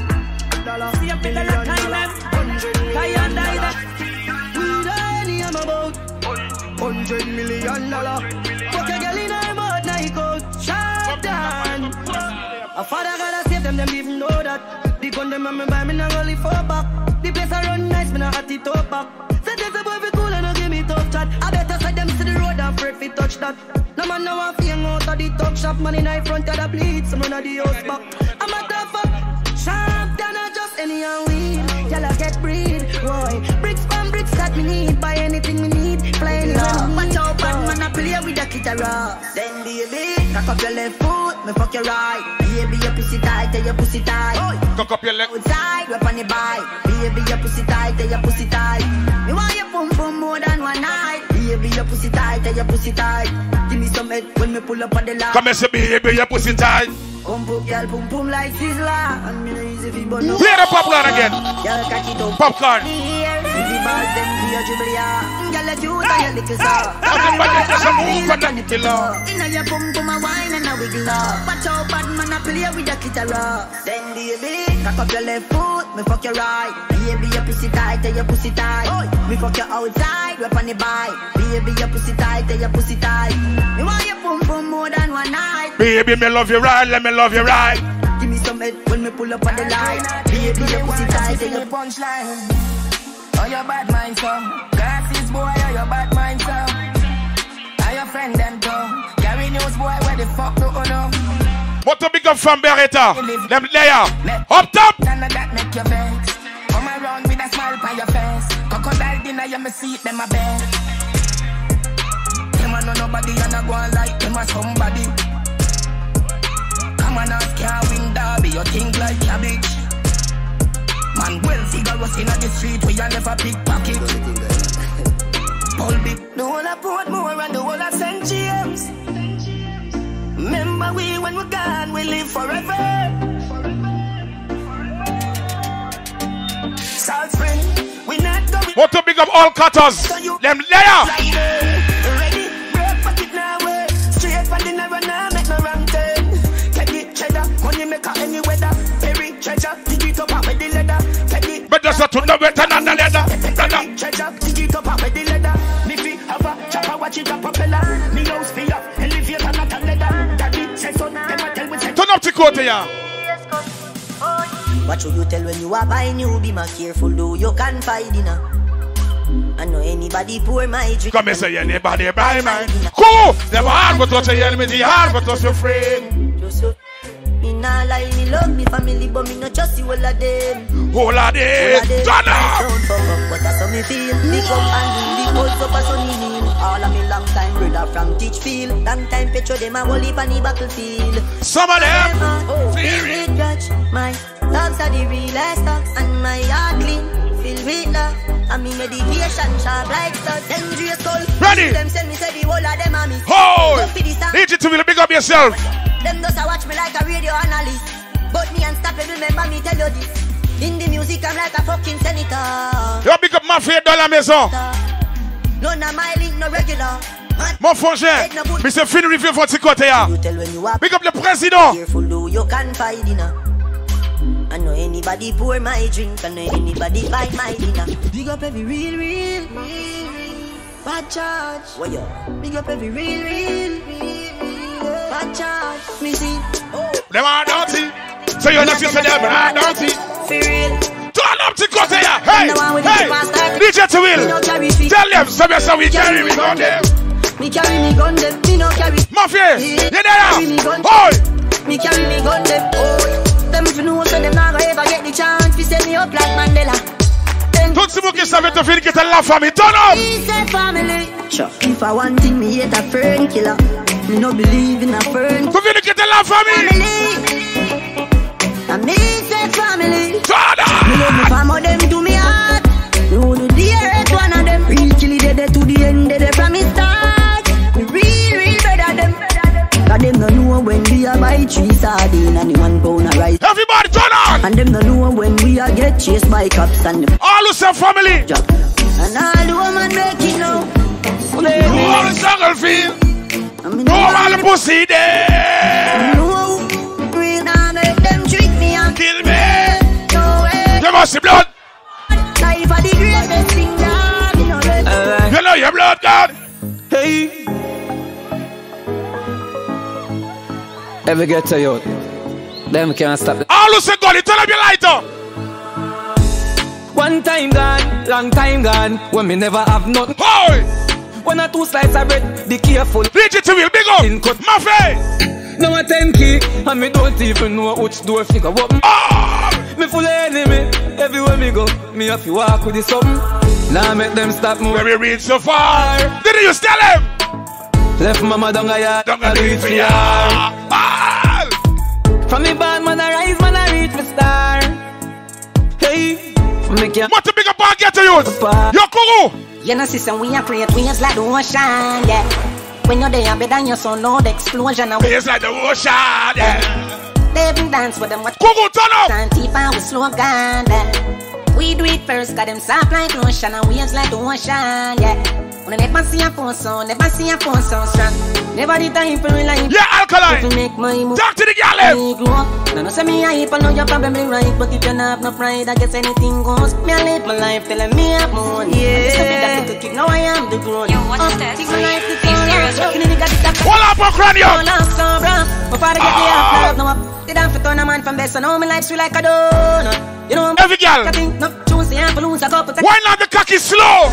dollar, see up in the look, I and die them. About $100 million. Fuck a girl in her mouth, now he goes shut down. A father gotta save them, them even know that. The gun them on me buy me, now only 4 back. The place I run nice, me now at the top back. Said there's a boy be cool and no give me tough chat. I better side them to the road and afraid fi touch that. No man now a fling out of the talk shop. Man in high front of the bleed, some run of the house back. I'm a tough fuck, sharp down not just any and weed. Y'all a get breed, Roy. Bricks from bricks that me need, buy anything we need, play anywhere we need. Watch out, bad man, I play with the guitar. Then baby, cock up your left foot, me fuck your right. Baby, your pussy tight, tell your pussy tight. Cock up your left foot tight, whip on the bike. Baby, your pussy tight, tell your pussy tight. Me want your pum pum more than one night. Baby, your pussy tight, tell your pussy tight. Give me some head when me pull up on the line. Come and say, baby, your pussy tight. Girl, pum pum like sizzler. And me no easy fi burn up. Play the popcorn again. Girl, catch it up. Popcorn. Then baby, cock up your left foot, me fuck your right. Baby, your pussy tight, tell your pussy tight. Me fuck your outside, whip on the bike. Baby, your pussy tight, tell your pussy tight. Me want your pum pum more than one night. Baby, me love you right, let me love you right. Give me some head when me pull up on the line. Baby, your pussy tight, tell your punchline. Oh, your bad mind, son. Glasses, boy, oh, your bad mind, son. Are your friend, them, though? Gary News, boy, where the fuck do you know? What to become from Beretta? Them layer. Up top! None of that make your best. Come around with a smile by your face. Crocodile dinner, you may see them, my best. Them, I know nobody, and I go on like them, or somebody. Come on, ask your win derby, you think like cabbage. Man, well, figure was in the street where you never pickpocket. Paul Big. The whole of Portmore and the whole of St. James. Remember we when we're gone, we live forever. South Spring, we not going. Want to big up all cutters? Them layer. Ready, break for it now. Straight for dinner and now make no wrong turn. Take it cheddar, money maker any weather. Perry treasure, dig it up with the leather. Take it. But just to know better than the leather. Brother, treasure, dig it up with the leather. Me fi have a chopper, watch it a propeller. Me house fi up. What should you tell when you are buying? You be more careful, though you can buy dinner. I know anybody poor my drink. Come and say anybody buy mine. Cool! Never hard but touch your enemy, hard but touch your friend. Just your me nah lie, me love me family, but me not just you all of them. All of them. Turn up! But that's how me feel. Me come and do the old papa sonny. All of me long time brother from Teachfield. Long time petro them a wally pan the battlefield. Some of them feel with grudge. My thoughts are the realest thoughts. And my heart clean, filled with love. And me medication sharp like such. Them dress cold. Ready. Them send me say the whole of them a miss. Hold. Need you to really big up yourself. Them does a watch me like a radio analyst. But me unstoppable, remember me tell you this. In the music I'm like a fucking senator. You big up my favorite dollar maison. None of my link no regular. Mon frangin, Mr. Finn review for Ticote. Big up the president. Careful though you can buy dinner. I know anybody pour my drink. I know anybody buy my dinner. Big up every real bad charge. Big up every real bad charge. Me see. Them are dirty. So you're not used to them. I don't see. For real. Turn up to Kote ya. Hey, hey, DJ TI WILL. Tell them, some yes, we carry me gun them. Me carry me gun them, me no carry. Mafia, you there? Boy, me carry me gun them. Oh, them if you know, so them never ever get the chance. We set me up like Mandela. Don't you make yourself into feel get a laugh for me. Turn up. Family. Sure. If I want thing, me hate a friend killer. Me no believe in a friend. To feel get a laugh for me. I miss the family. Me love me fam, all them to me heart. No do dearest one of them. Real chilly they to the end, they from me start. Me real better them. Cause them no know when we are buy 3 sardines and 1 pound of rice. Everybody turn on. And them no know when we are get chased by cops and them. All of them family. Job. And all the woman make it now. No all the struggle feel. No all the pussy there. No real now make them trick me and kill me. Blood. Life are the greatest thing that you know. You know your blood, God. Hey. Ever get to you? Them can't stop them. All who say God, you turn up your light up. One time gone, long time gone. When me never have nothing. Hoy. 1 or 2 slices of bread, be careful. Reach it to me, big up. In cut my face. Now a 10 key, and me don't even know which door figure open. Oh. Me full enemy, everywhere me go, me have to walk with the something. Now make them stop me. Where we reach so far, didn't you tell him? Left mama down a yard, down a reach me yard. From me band, man I rise, man I reach me star. Hey, make ya. What to pick up and get to use? Yo, Kuru! You know sister, we are create waves like the ocean, yeah. When you're there, better than your son, load explosion. Waves like the ocean, yeah. They even dance with them. What? Google, turn up! Santifa, we slow down. We do it first, got them soft like lotion and waves like the ocean, yeah. We never see a phone sound, never see a phone sound strong. Never the time for me like. Yeah, alkaline! Make my move. Talk to the galley! No, no, say me hype, I know you're probably right. But if you don't have no pride, I guess anything goes. Me, I live my life telling me I'm on. Yeah. Now I am the grown. You watch this. Take my life to the serious. Hold up, Ukrainian! My father get me out, now I'm up. They don't fit on a man from best, and all my life's feel like a donut. You know, every girl. Why not the cocky slow?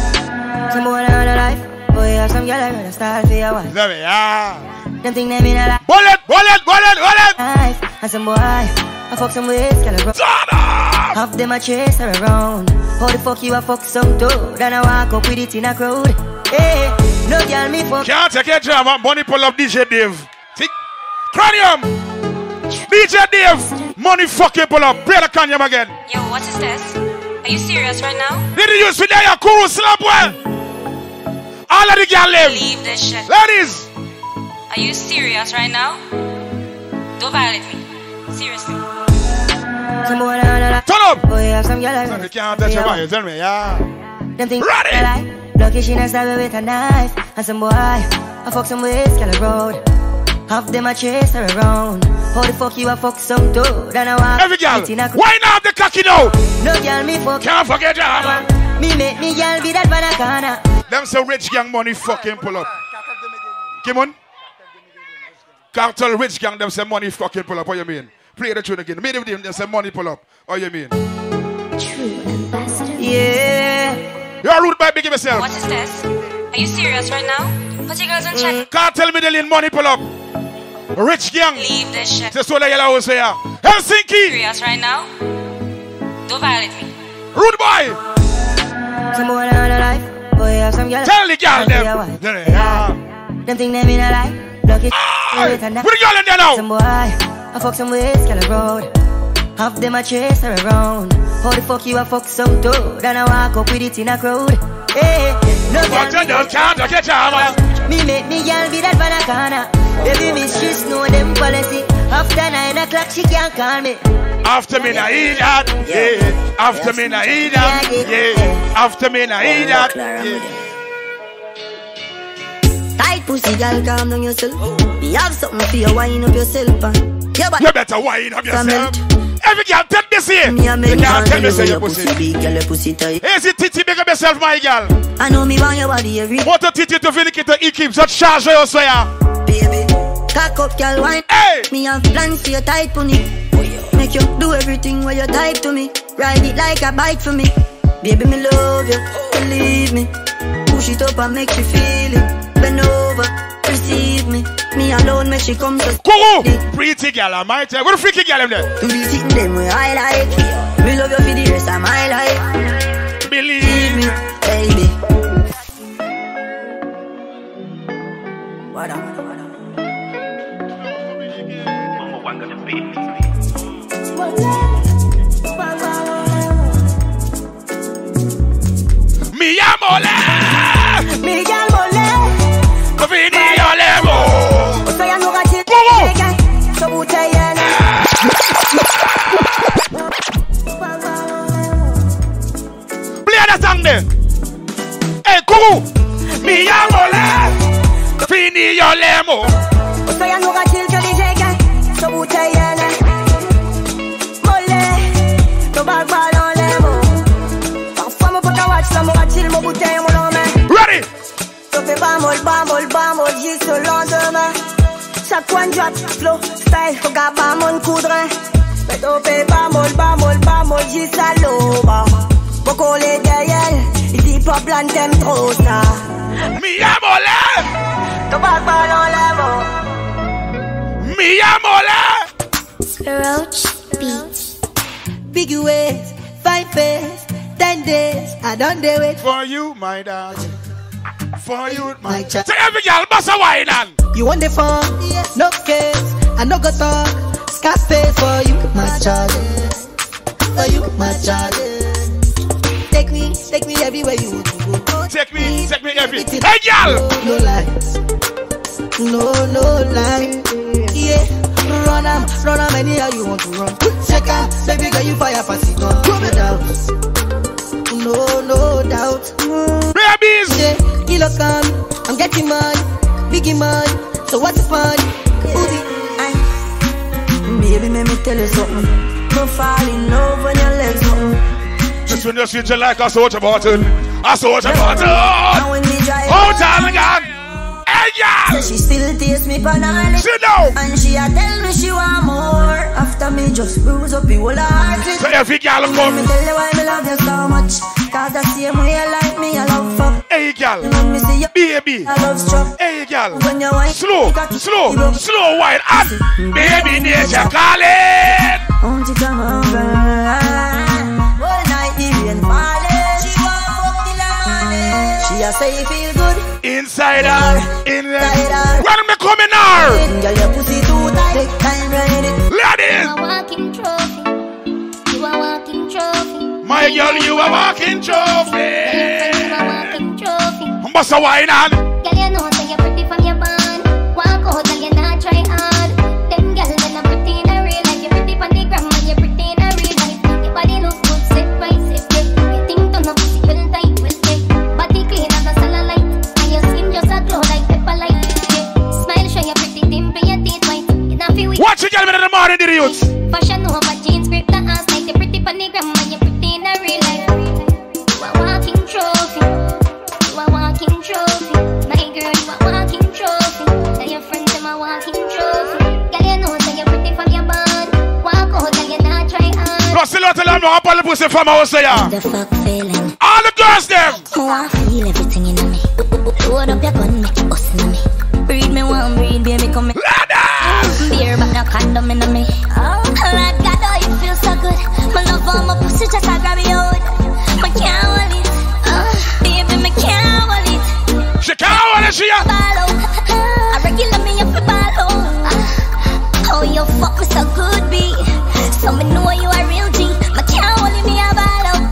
Some more than the life. Boy, have some girl I wanna start for your wife. Love it, yeah. Them thing they mean a lot. Bullet, bullet, bullet, bullet. And some boy, I fuck some ways, girl I run. Half them I chase her around. How the fuck you a fuck some dude? Then I walk up with it in a crowd. Hey, no girl me fuck. Can't take a job, I'm money pull up DJ Dave. Tick. Cranium. DJ Dave, money fucking pull up. Play the Kanyam again. Yo, what is this? Are you serious right now? Did you use video? Kuru slap well. All of the girls live. Leave this shit. Ladies. Are you serious right now? Don't violate me. Seriously. Turn up! Oh, yeah, some girl. You can't touch your body, tell me, yeah. Them things ready! Lucky she nice that way with a knife. And some boy, I fuck some ways, can I road? Half them I chase her around. How the fuck you a fuck some dude? And I want every girl. Why not the cocky though? No girl me fuck. Can't forget that. Me make me girl be that banana. Them so rich gang money fucking pull up. Come on. Cartel rich gang them say money fucking pull up. What you mean? Play the tune again. Me them say money pull up. What you mean? True ambassador. Yeah. You're rude by big yourself. What is this? Are you serious right now? Put your girls on check. Can't tell me they lean money pull up. Rich young. Leave this shit. That's what I always say. Helsinki. Serious right now? Don't violate me. Rude boy. Tell the girl them. Them thing them in a lie. Block it. Put the girl in there now. Some boy, I fuck some ways, can I road? Half them I chase her around. How the fuck you I fuck some dude? Then I walk up with it in a crowd. Hey, no girl. Me make me girl be that banana. Baby mistress know them policy. After 9 o'clock she can't call me. After me na eat that, yeah. After me na eat that, yeah. After me na eat that, yeah. Tight pussy girl, calm down yourself. You have something for you, wind up yourself. You better wind up yourself. Every girl tell me say, you can't tell me say your pussy big, girl your pussy tight. Hey, see titty big up yourself, my girl. I know me want your body every. What a titty to feel like it, it keeps that charge you so ya. Cock up, girl, wine. Hey. Me have plans for your tight pony. Make you do everything where you type to me. Ride it like a bike for me. Baby, me love you, believe me. Push it up and make you feel it. Bend over, receive me. Me alone, make she come to Kuru. Pretty girl, I might tell. What a freaky girl, I'm there. Do the thing them where I like. Me love you for the rest of my life. Believe me, baby. What up? Mi amole, mi amole, vini olemo. Usaya no gachi, nega, sobuta yana. Play that song there. Hey, Kuru, mi amole, vini olemo. Usaya no gachi, nega, sobuta yana. Ready! Roach Beach. Big waves, 5 days, 10 days, I don't do it. For you, my dad. For you, my child. Say every girl, bossa wine. You want the phone, yes. No case, I no go talk. Scarface for you, my child. For you, my child. Take me everywhere you want to go. Take me everything. Hey, girl! No lies. No lies. Yeah. Run am anyhow you want to run. Check out, baby girl, you fire pass it on. No doubts, no doubt. Rabies! Yeah, kilo come, I'm getting money, biggie money, so what's fun? Yeah. Baby, let me tell you something. Don't fall in love when your legs open. Just when you see you like I saw what you bought in. I saw what you bought in. Now when we drive, oh, darling, God. Yeah. She still tastes me banana. She know. And she a tell me she want more. After me just bruise up your whole heart. So every girl come. Let me tell you why me love you so much. Cause the same way you like me, I love fuck. Hey girl, baby, I love struck. Hey girl, when you wine, slow wine. And baby nature calling. Won't you come over? All night even falling. She won't fuck till the morning. She a say you feel good. Inside her, inside her. When me come in her, girl, your pussy too tight. Take time, ride it. Ladies, you a walking trophy. You a walking trophy. My girl, you a walking trophy. You a walking trophy. Boss a wine on. Girl, you know that you're pretty from your band. Walk out, girl, you not try hard. Them girls, them a. pussy from our say ya. The fuck feeling. All the girls them. Oh, I feel everything in me. Load up your gun, make it us in me. Breed me one, breed baby, come in. Ladies. Beer, but no condom in me. Oh, Lord God, oh, you feel so good. My love for my pussy just a grab you out. My can't hold it. Baby, my can't hold it. She can't hold it, she ya. I regular me up the bottle. Oh, you fuck me so good, B. So me know you are real G. My can't hold it, me a bottle.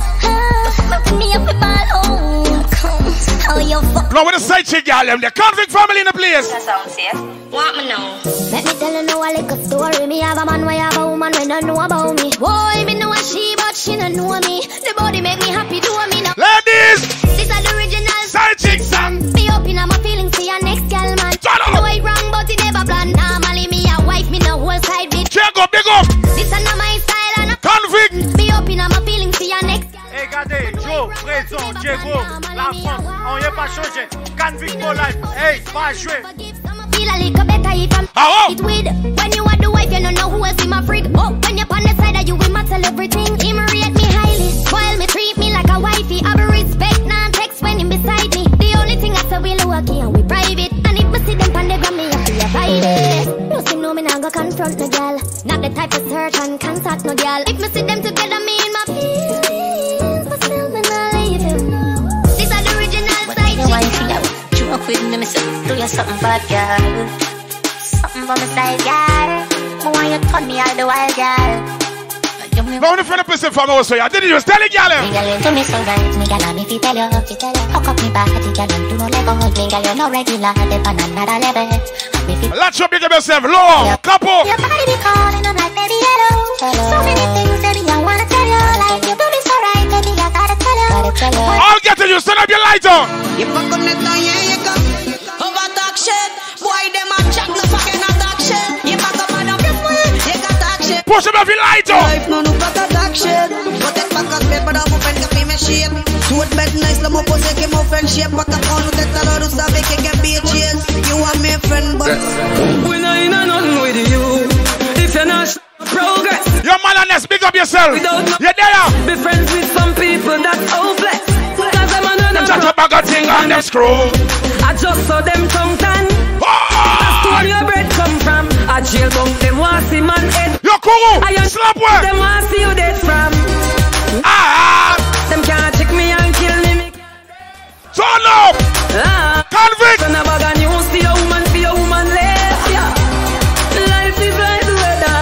Fuck me up the bottle. Oh, you fuck. No, with a side chick, y'all. The convict family in the place. That's all I'm saying. Want me now? Let me tell you now a little story. Me have a man, why have a woman when don't know about me. Boy, me know a she, but she don't know me. The body make me happy, do me now. Ladies, this is the original side chick song. Be open, I'm a feeling to your next girl, man. No way wrong, but it never planned. Normally, me a wife, me no whole side bitch. Check up, big up. This is not my style, and a convict. Be open, I'm a feeling to your next girl. Hey, Gade, Joe, Raison, Diego, la France, on n'est pas changé. Convict for life, hey, pas joué. Feel a little better if I'm it with. When you are the wife, you don't know who else in my freak. Oh, when you're on the side, you will matter everything. Him rate me highly, while me treat me like a wifey. Have a respect, non-text when him beside me. The only thing I say we low key and we private. And if we see them on the ground, me up to your violence. No, see, no, me not go confront no girl. Not the type of search and contact no girl. If me see them together, me in my feelings, but still me not leave him. This is the original side chick. With me, do you something bad, girl? Something by my side, girl. Why you turn me all the while, girl? No, the friend of person from also, I didn't just tell it, girl. To me, so right, me, girl, I'm if you tell you. Hook up me body, girl, and do no level. Me, girl, you're no regular, they're on another level. Let's show big of yourself, low, couple. Your body be calling, I'm like, baby, hello. So many things, baby, I wanna tell you. Like, you do me so right, baby, I gotta tell you. I'll get to you, turn up your light on. You fuck on the time, yeah. Push him up in light up. Life no pack attack shit. But it pack up paper up and the famous shit. Do it bad nice, let me pose a game of friendship. Pack up all the terrorists that make it be a chance. You are my friend, but we're not in a nothing with you. If you're not progress. Your manners, big up yourself. You're there. Be friends with some people that's hopeless. Cause I'm another a bag of thing on them screw. I just saw them tongue tan. That's where your bread come from. I jail bunk them once in my head. I am slap work. Them want see you dead from. Them can't check me and kill me. Turn up. Convict. Turn up and you see a woman, be a woman left. Yeah. Life is like the weather.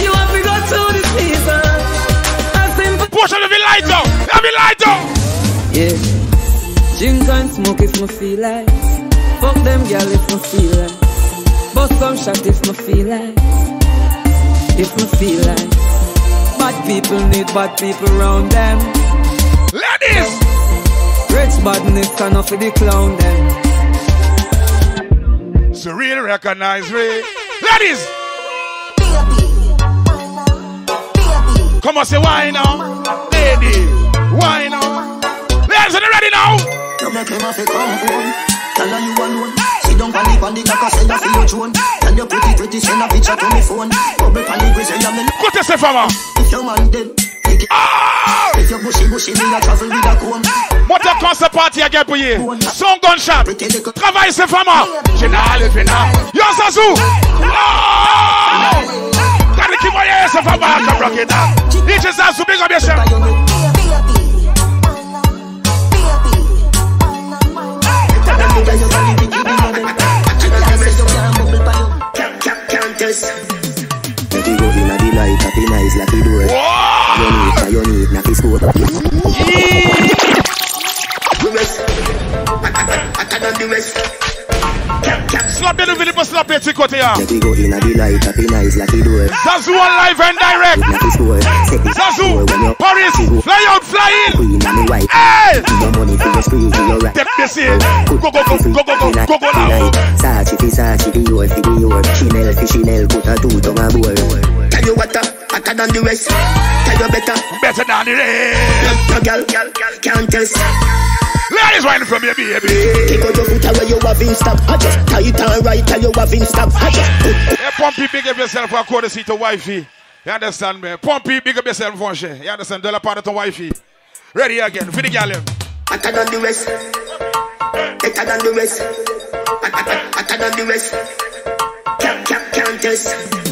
You have to go through the season. Push on the light down. Let me light down. Yeah. Drinks and smoke if my feel like. Fuck them girl if my feel like. Bust some shot if my feel like. If we feel like bad people need bad people around them. Ladies! Rich badness and off of the clown them. So real recognize me. Ladies! Baby. Come on, say why now? Lady, why now? Ladies, are you ready now? Don't make me have to come home. Tell her you alone. She don't believe on the cock, I say I feel your tune. And you pretty, send a picture to my phone. What is it for me? If your man dead, if your bushy, me a travel with a comb. What a concert party I get for you. Some gunshot. Travail, c'est for me. Général, final. Yo, Sazou. Quand le kimoyé, c'est for me. I can rock it down. DJ Sazou, big up yourself. Slap it, little slap it, tickle to ya. Zazu on live and direct. Zazu, Paris, fly out, fly in. Hey! Step this in. Go now. Tell you what, I can do the rest. Tell you better than the rest. Girl, can't test. Ladies running from your baby. Kick out your foot away, you have been stopped. I just tie it and right, tie you have been stopped. I just. Hey, pumpy, big up yourself. I call the seat to wifey. You understand me? Pompey, big up yourself, function. You understand? Dollar part of your wifey. Ready again, for the gallon. I can do the rest. I can do the rest. I can do the rest. Countess.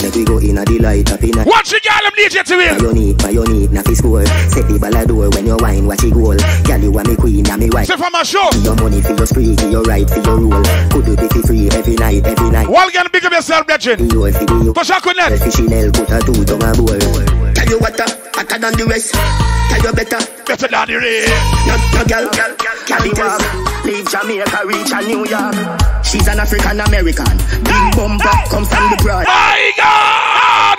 Let we go in a delight up in a watch the girl, I'm DJ to win. My unique, nothing score. Set the ball a door when you wine, watch it goal. Girl, you are my queen, I'm my wife. Say for my show. Your money for your spree, your right for your rule. Could you be for free every night. Well, girl, big up yourself, legend. You push your connect. Fishinel, put her two to my bowl. Tell you what, I can do the rest. Tell you better. Better than the rest. No girl, carry it. Leave Jamaica, reach a New York. She's an African American. Big bumper comes from the pride. My God!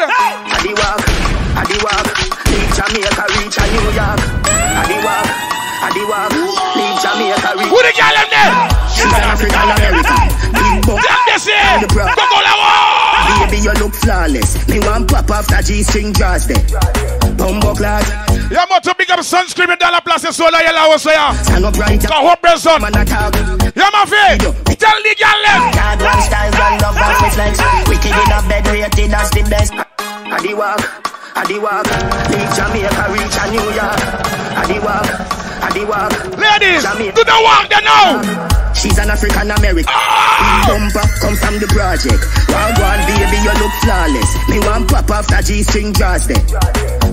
Adiwak, leave Jamaica, reach a New York. Adiwak, leave Jamaica, reach. Who the girl in there? She's an African American. Big bumper from the pride. Baby, you look flawless. Me want pop off that G-string jazz there. Bumbo clad. You want to pick up sunscreen and dollar plus and solar yellow so ya. Stand up right up. Go home, Benson. You my friend. Tell the girl left. God one style, one love, one reflex. Wicked in a bed, rated as the best. Adiwak, leave Jamaica, reach a New York. Adiwak, ladies, do the walk there now. She's an African American. Bumper comes from the project. One baby, you look flawless. Me one pop off that G-string dress there.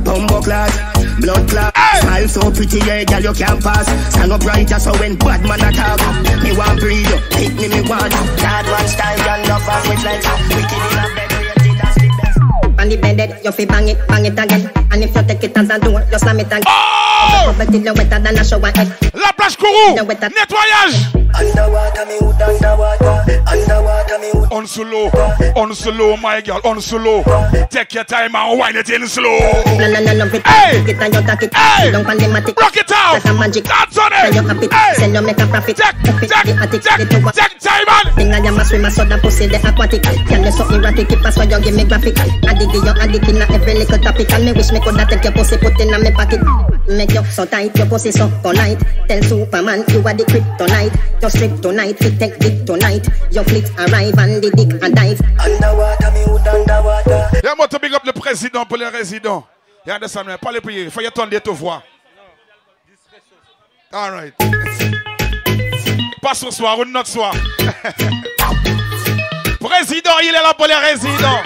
Bumbo clad, blood clad. Smile so pretty, yeah, girl, you can't pass. Stand up right, so when bad man attack. Me want breathe, hit me want. God one style, one love, one reflex. Wicked in a bed, rated as the best. On the bed, you fi bang it again. And if you take it as a door, you slam it again. La plage Kourou, nettoyage. On solo, my girl, on solo. Take your time and wind it in slow. Hey, rock it out. Dance on it. Hey, take time and. Make you so tight, your pussy so polite. Tell Superman you are the kryptonite. Your strip tonight, we take it tonight. Your flicks arrive and the dick and dive. Underwater, me would underwater. Yeah, I'm to big up the president pour les résidents. You understand me? Pas les payer. Faut y attendre te voir. All right. Pas ce soir ou notre soir. Président, il est là pour les résidents.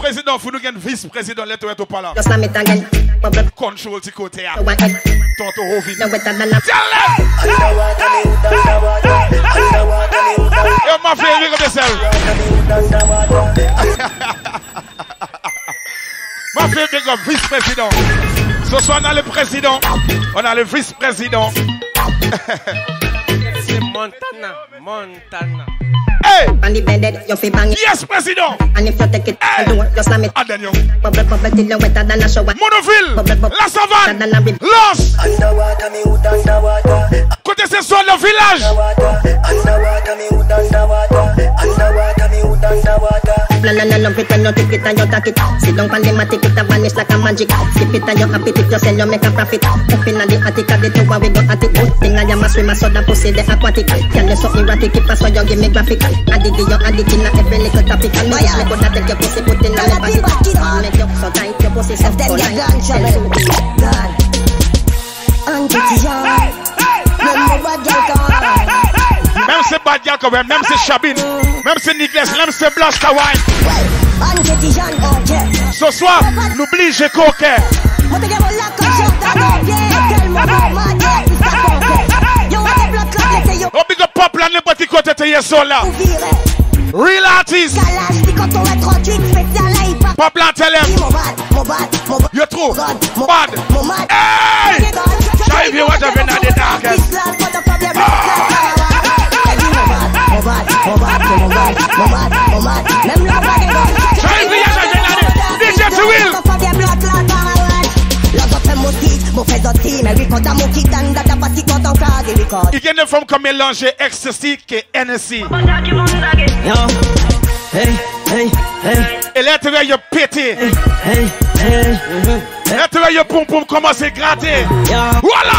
Président, faut nous gagner vice-président, let's wait to parler. Control the côté. Tonto Hovi. Yo, ma fille, big up yourself. Ma fille, big up vice-président. Ce soir, on a le président. On a le vice-président. C'est Montana. Hey. Yes, President. And if you take it, hey. You slam it. And then you. Monofil. La Savane. Los. Côté c'est sur le village. Même c'est Badia quand même, même c'est Chabine, même c'est Nicolas, même c'est Blanche Kawaii. Ce soir, n'oublie j'ai coquet. Oh, big up pop, là, n'importe qui côté de Yeso là. Real artist. Pop là, t'es you true. Bad. Hey! Shall be what I've been at the darkest. Shall be what I've been at the darkest. Il vient de forme comme mélanger ecstasy et NSC. Et là, tu vas y péter. Là, tu vas y pom-pom commencer à gratter. Voilà!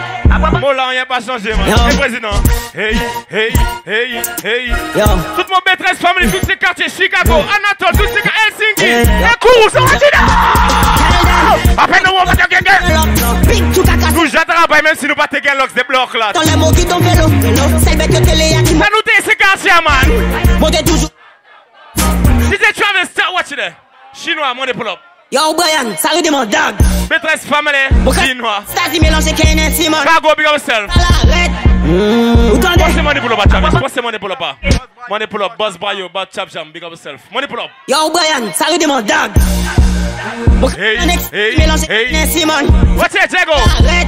Mon là, on n'y a pas changé, man. C'est président. Hey, hey, hey, hey. Yo. Toute mon B13 family, tous ces quartiers, Chicago, Anatole, tous ces quartiers, Helsinki. La course, on va dire. Après, nous, on va dire. Nous, j'attrape, même si nous pas te gagner l'ox des blocs là. Dans les mots qui tombent, vélo, c'est le bec de télé. Ça nous dit, c'est quartier, man. Mon est toujours. DJ Travis, start watching it. Chinois, mon pull up. Yo, Brian, salut de mon dog. B13 family, chinois. Stasi mélange Kenneth Simon. Cargo, big up yourself. Passez-moi des pull-up à Travis, passez-moi des pull-up à. Moi des pull-up, boss bio, bad chap jam, big up yourself. Moi des pull-up. Yo, Brian, salut de mon dog. Hey, hey, hey. What's it, Jago?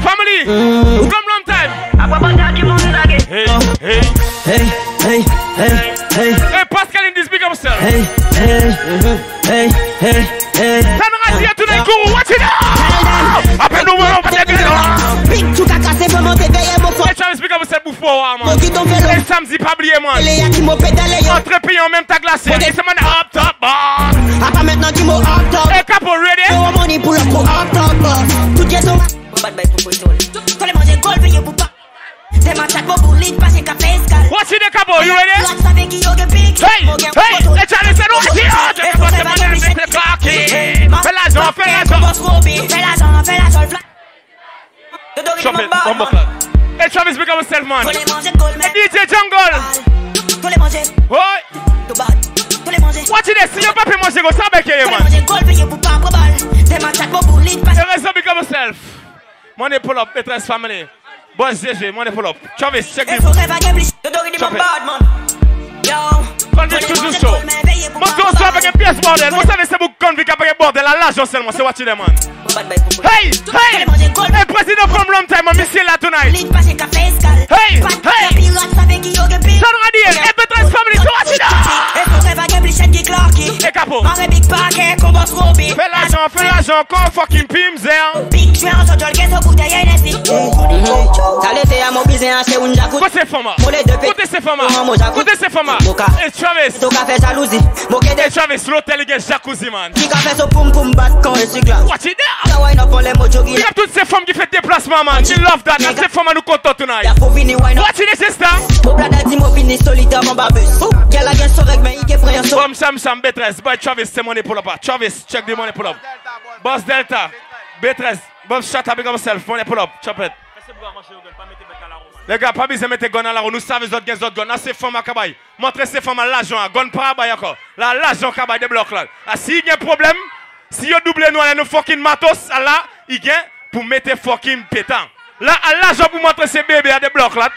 Family, come long time. Hey, hey, hey, hey, hey, hey. Hey, Pascal in this, big up yourself. Hey, hey, hey, hey, hey. Watch it out! Après nous, on va te dire. Travis, big up yourself before, man. Et samedi, pas oublier, man. Entre pays en même temps glacé. Et c'est man up top, man. Maintenant, tu m'as up top. Et capo, ready? Pour up top. Tout est au. What's in the cupboard? You ready? Hey, hey, let's try this. What's in the cupboard? Boss JJ, money pull up. Travis, check this. Chop it. Convict to do so. Must go strap against PS bordel. Must have a book convict against bordel. Allah Josselman, say what you them man. Hey, hey. Hey, president from long time, I'm missing la tonight. Hey, hey. Son Radiel, hey, B13 family, say what you them. Hey, capo. Fais l'argent, con fucking pimzer. Côté Fama. Côté c'est Fama. Côté c'est Fama. Et Travis. Et Travis, l'hôtel il y a jacuzzi, man. Watch it there. Il y a toutes ces femmes qui font déplacement, man. She love that. Toutes ces femmes nous content tonight. Watch it, c'est ça. Comme Sam B13. Boy, Travis, c'est mon épaule là-bas. Travis, check the money pull up. Boss Delta. B13. Bob shut up, big up yourself. Money pull up. Chop it. Les gars, pas besoin de mettre gun à la roue. Nous savons les autres gens, les autres gens. Ces femmes à Kabaye. Montrez ces femmes à l'argent. Gun pas à Baye encore. Là, l'argent Kabaye débloque là. Si il y a un problème, si vous doublez nous, nous fucking matos, là, il y a pour mettre fucking pétant. Là, l'argent pour montrer ces bébés à débloque là.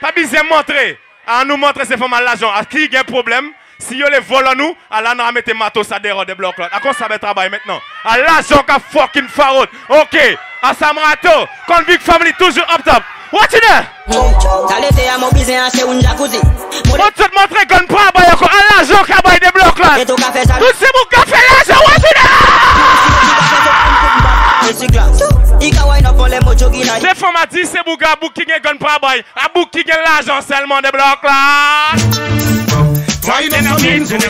Pas besoin de montrer. À nous montrer ces femmes à l'argent. À qui il y a un problème, si vous les volez nous, là, nous mettez matos à dehors débloque là. À quoi ça va travailler maintenant? À l'argent qu'a fucking farote. Ok. Asamrato, convict family toujours up top. Watch it there. On te montre qu'on ne prend pas l'argent qui a des blocs là. Tout ce qui a fait l'argent, watch it there. Les femmes a dit c'est bouga bouki qui ne prend pas à bouki qui l'argent seulement des blocs là. Right in some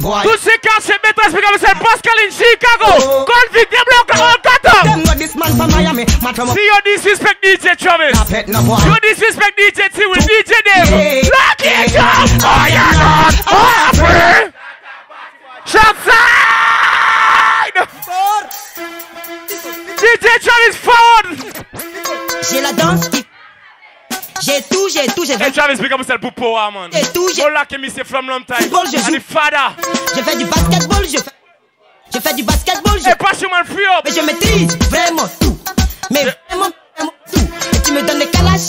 boy. Tous ces quartiers B13 big up yourself. Pascal in Chicago. Convict dem block all cut. This man from Miami. See you disrespect DJ Travis. You disrespect DJ T Will. DJ them. Lock it down. Oh yeah God. Oh free. Shopside. DJ Travis forward. J'ai la danse. J'ai tout. Hey Travis, big up yourself pour Power, man. J'ai tout. Oh là, que monsieur from long time. Je fais du basketball, Et pas sur mon free up. Mais je maîtrise vraiment tout. Vraiment tout. Et tu me donnes le calage.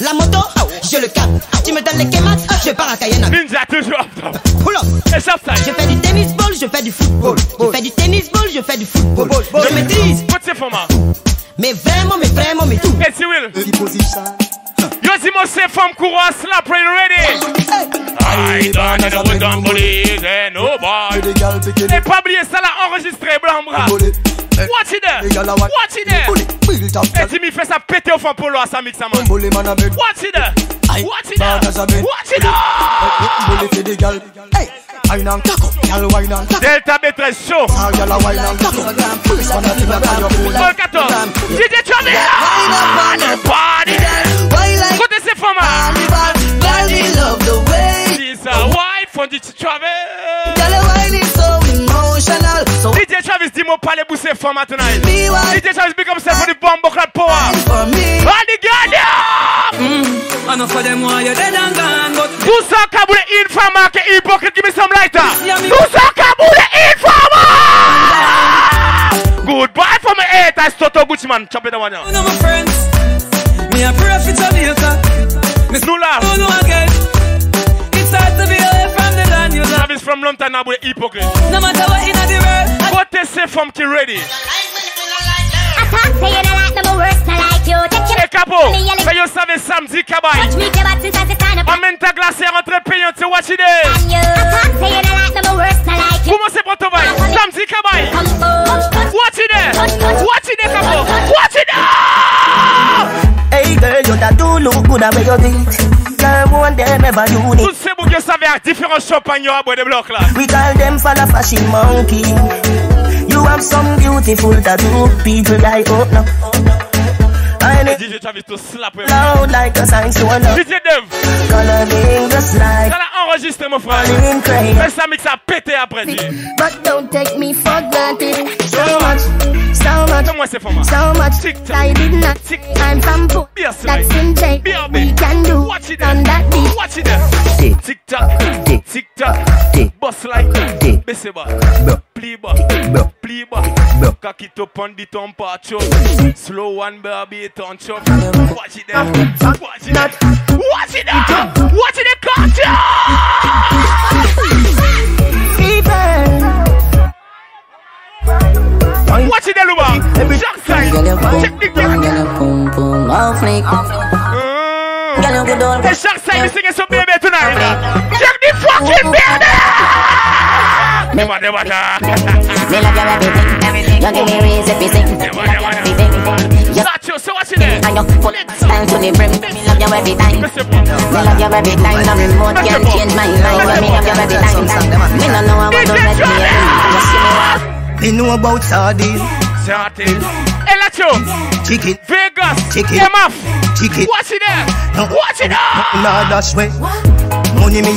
La moto, je le capte. Tu me donnes les kemas, je pars à Cayenne. Ninja toujours up top. Pull up. Et Shopside. Je fais du tennis ball, je fais du football. Je maîtrise. Côté format. Mais vraiment, tout. Et si Will. Yo, dis-moi, c'est femme courant, slap, ready. I don't know what I'm doing. Nobody. Et Pablier, ça l'a enregistré, Blambra. Watch it there. Watch it there. Et Timmy fait ça péter au fond pour l'eau à sa mix, ça man. Watch it there. Watch it there. Watch it there. Delta B13 show. Paul 14. DJ Travis. Côté c'est format. This a wife from DJ Travis. DJ Travis dit mon palais bousser format tonight. DJ Travis become self for the bomb clap power. All the guardians. I know for them why you're dead and gone, but Kabule informer, hypocrite, give me some lighter. Kabule informer. Goodbye from the 8th, I Toto Gucciman, chop it one. One of my friends, me a prophet Jamaica. Miss Lula. Oh no again. It's hard to be away from the land you love. Travis from London, now with hypocrite. No matter what in the world. What they say from Kiredi. Say you don't like them, worse not like you. Hey Capo, say you savez samedi cabaye. Amenta glacé rentre payant, tu watch it there. Comment c'est pour toi? Samedi cabaye. Watch it there. Watch it there, Capo. Watch it there. Hey girl, you da do look good at your things. Tous ces bouts que ça avec différents champignons à bois de bloc là. We call them for the fashion monkey. You have some beautiful tattoo, people like oh no. I need DJ Travis to slap him. Loud like a sign to a love. DJ Dev. Coloring the slide. Ça l'a enregistré mon frère. Mais ça mix a pété après. But don't take me for granted. So much, so much. Comment c'est format? So much. Tick-tock. I did not. I'm from Poo. That's in J. We can do. Watch it on that beat. Watch it there. Tick-tock. Tick-tock. Boss like. Baissez bas. Pliba, pliba, kakito panditon pacho. Slow one baby ton chop. Watch it there, watch it there, watch it there, watch it there, culture. Watch it there, Luba. Shock sign. Check the game. The shock sign is singing some baby tonight. Check the fucking baby. They know about sardines. Chicken. Vegas. Chicken. Chicken. Watch it there. Watch it there. Money me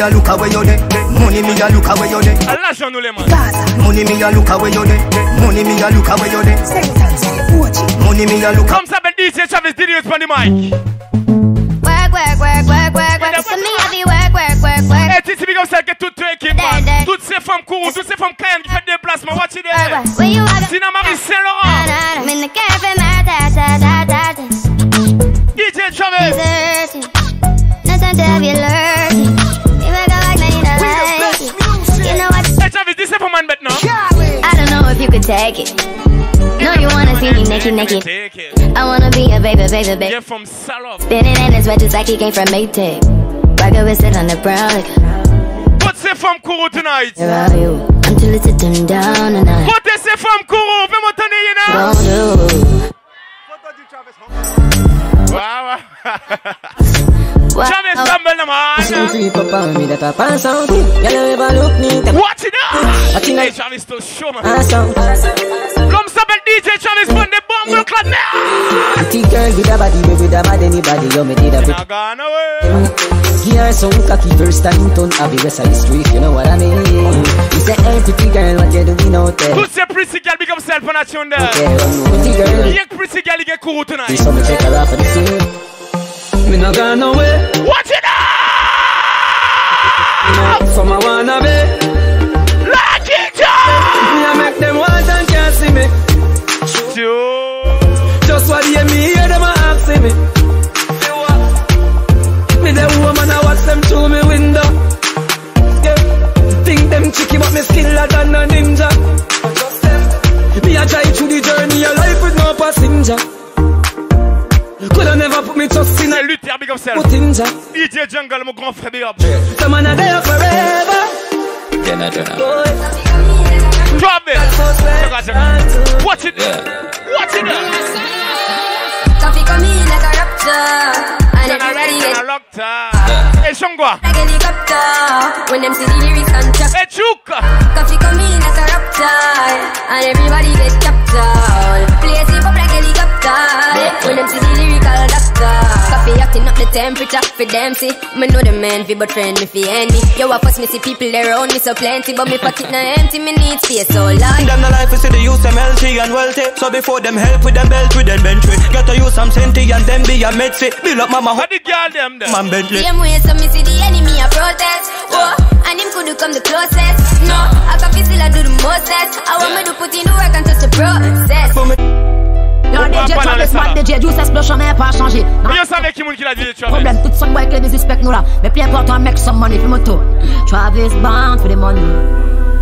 a look away on it. Money me a look away on it. Money me a look away on it. Money me a look away on it. Money me a look. Comme ça, ben DJ Travis Didi Youths on the mic. Work. So me I be work. Hey, Titi, comme ça que toute équipe, toutes ces femmes courent, toutes ces femmes qui font des déplacements. Watch it there. Tina Marie Saint-Laurent. DJ Travis. Nothing to have you learning. Even though I may not like it. You know what? Hey Travis, this is for man, but no. I don't know if you could take it. No, you wanna see me naked. Take it. I wanna be a baby. You're from Salop. Spinning in his wedges like he came from Maytag. Rocker with sit on the brown. What's it from Kourou tonight? Where are you? Until it's sitting down tonight. What is it from Kourou? Fais mon tonnerre, you know? Don't do. What do you, Travis? Wow. Travis, stumble the man. Watch it up. Hey, Travis, to show me. Come, stumble DJ Travis, put the bomb on club now. Petite girl with a body, baby, with a bad anybody, you may need a bit. Now gone away. Here some cocky first time don't have the rest of the street, you know what I mean? It's a hey, pretty girl, what you doing out there? Who's a pretty girl become self on a tune there? Pretty girl. You pretty girl, you get cool tonight. Watch it up! Some I wanna be. Like it up! Me make them want and can't see me. Just what you mean, hear them ask me. Me the woman I watch them through me window. Yeah. Think them cheeky but me skiller than a ninja. Just them. Me a drive through the journey of life with no passenger. Coulda never put me trust in jungle, my grand frère, big up. Someone I be up forever. Then I turn up. Drop it. Watch it. Watch it. Coffee coming like a rapture. And I locked up. Hey, Shongwa. Like a helicopter. When them see the lyrics on top. Hey, Chuka. Coffee coming like a rapture. And everybody gets captured. Play it up like a helicopter. When them see the lyrical doctor. Coffee acting up the temperature for them, see. Me know the man fi but friend me fi any. Yo, I pass me see people around me so plenty, but me pocket na empty, me need space so light. Them the life is see the youth, them healthy and wealthy. So before them help with them belt with them Bentley. Got to use some senti and them be a medsi. Build up mama, how the girl them there? Man Bentley. Them way so me see the enemy a protest. Whoa, and him could do come the closest. No, I coffee still I do the mostest. I want me to put in the work and touch the process. For me. Non, DJ Travis, moi DJ Youth, ça se bloche jamais pas changer. Yo, ça avec qui moun qui l'a dit DJ Travis. Problème, tout son boy avec les musiques spec nous là. Mais plus important, mec, some money, fais moto. Travis bound for the money.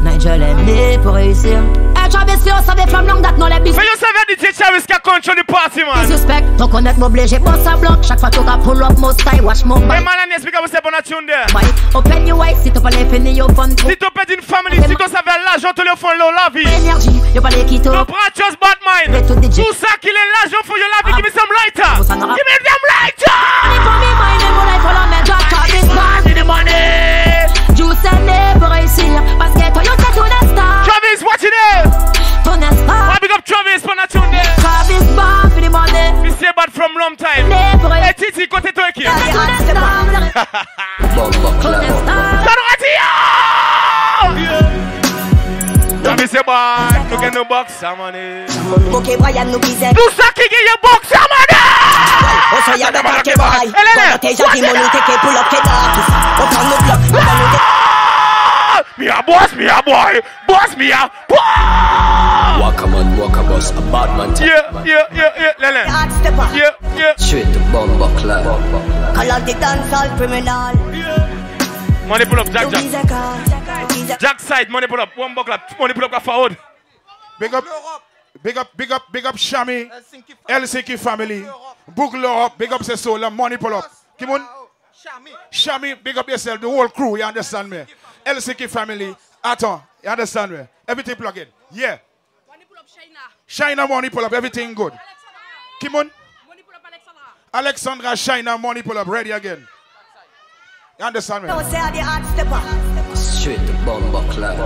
Nigel est né pour réussir. Hey Travis, yo, ça des flammes longues dates, non les bisous. Mais yo, ça vient DJ Travis qui a contrôlé le party, man. Les suspects, donc on est moblé, j'ai bon ça bloque. Chaque fois qu'on a pull up, most time, watch mon mic. Hey man, I need to speak about on a tune there. Mike, open your eyes, si t'as pas les fini, yo, fun. Si t'as pas d'une famille, si t'as savais l'argent, te le font l'eau, la vie. Énergie, yo, pas les quitter. No, brat, just bad mind. Tout ça qu'il est l'argent, faut yo la vie, give me some lighter. Give me them lighter. Money for me, my name, money for la main, drop Travis, man. Need the money. Juice est né pour réussir, parce que toi, yo, t'es ton instant. Travis, watch it out. I big up Travis for not tuning. Travis bad for the money. We say bad from long time. Hey Titi, côté toi qui. Travis say bad, no get no box money. Okay, Brian no business. Tout ça qui gagne box money. On say y'a des banques boy. T'es gentil money, t'es que pull up tes darts. On prend nos blocs, on prend nos. Me a boy, boss me a boy. Walk a man, walk a boss, a bad man. Lele. Straight to Bomba Club. Call out the dancehall criminal. Money pull up, Jack Jack. Jack side, money pull up, Bomba Club, money pull up forward. Big up, big up, big up, big up, Shami. Helsinki family. Book up, big up, Sesola, money pull up. Kimon. Shami, big up yourself, the whole crew, you understand me? Helsinki family, attends, you understand me? Everything plug in, yeah. Money pull up, China. China, money pull up, everything good. Kimon? Money pull up, Alexandra, China, money pull up, ready again. You understand me? Straight to Bomba Club.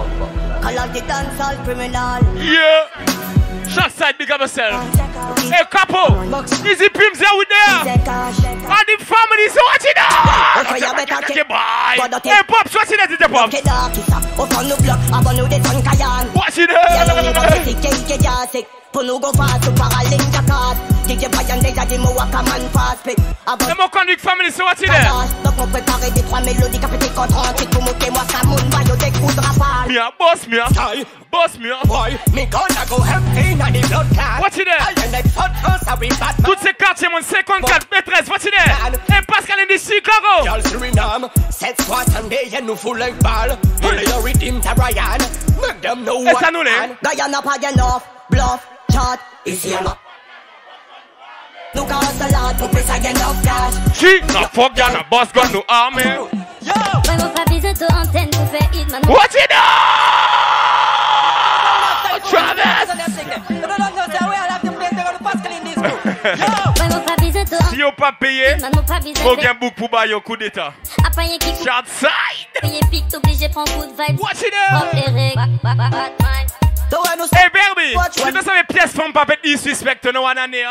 Call out the dancehall criminal. Yeah! Shot side, big up yourself. Hey, couple, easy pims there with them. And the family, so watch it out. Hey, Pops, watch it out, DJ Pops. Watch it out. The more convict family, so watch it out. Mia, boss, Mia. Boss me up. Boy, me gonna go help in on the blood card. Watch it there. All the next photos are in Batman. Toutes ces cartes, c'est mon 54 maîtresse. Watch it there. Hey, Pascal in the Chicago. Y'all Suriname. Cette soixante-day, y'a nous fout l'un balle. On est le rythme de Ryan. Make them know what. Et ça nous l'est. Guyane pas gain off. Bluff. Chart. Ici, y'en a. Nous casse la lot. Nous plus à gain off cash. Qui n'a fuck y'en a boss gun nous armer. Yo. Vraiment Travis auto-antenne pour faire hit maintenant. Watch it there. Travis! Si yo pa paye, faut gen bouk pou ba yo coup d'état. Shot side! Watch it out! Hey Berby, tu dois savoir pièce femme pas pète disrespect no one année.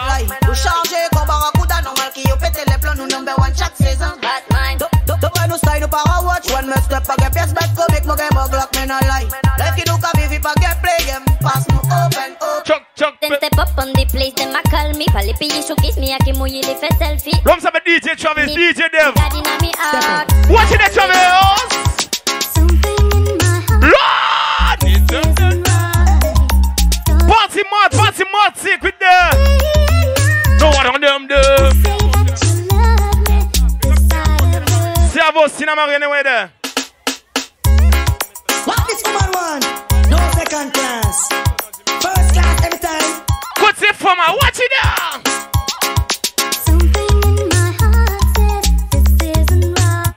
Vous changez comme barracuda normal qui yo pété les plans nous number one chaque saison. Batman. Don't no style no power watch one must step again pièce back go make no game block me no lie. Like you do can be pa game play game pass no open up. Chuck chuck. Then step up on the place then ma call me pas les pays showcase me a qui mouiller les fait selfie. L'homme ça veut DJ Travis DJ Dev. Watch it the Travis. Something in my heart. Lord. Party mode, sick with them. No one on them, dude. Servo, cinema, anyway, there. What is common one? No second class. First class every time. What's it for my watch it down? Something in my heart says this isn't right.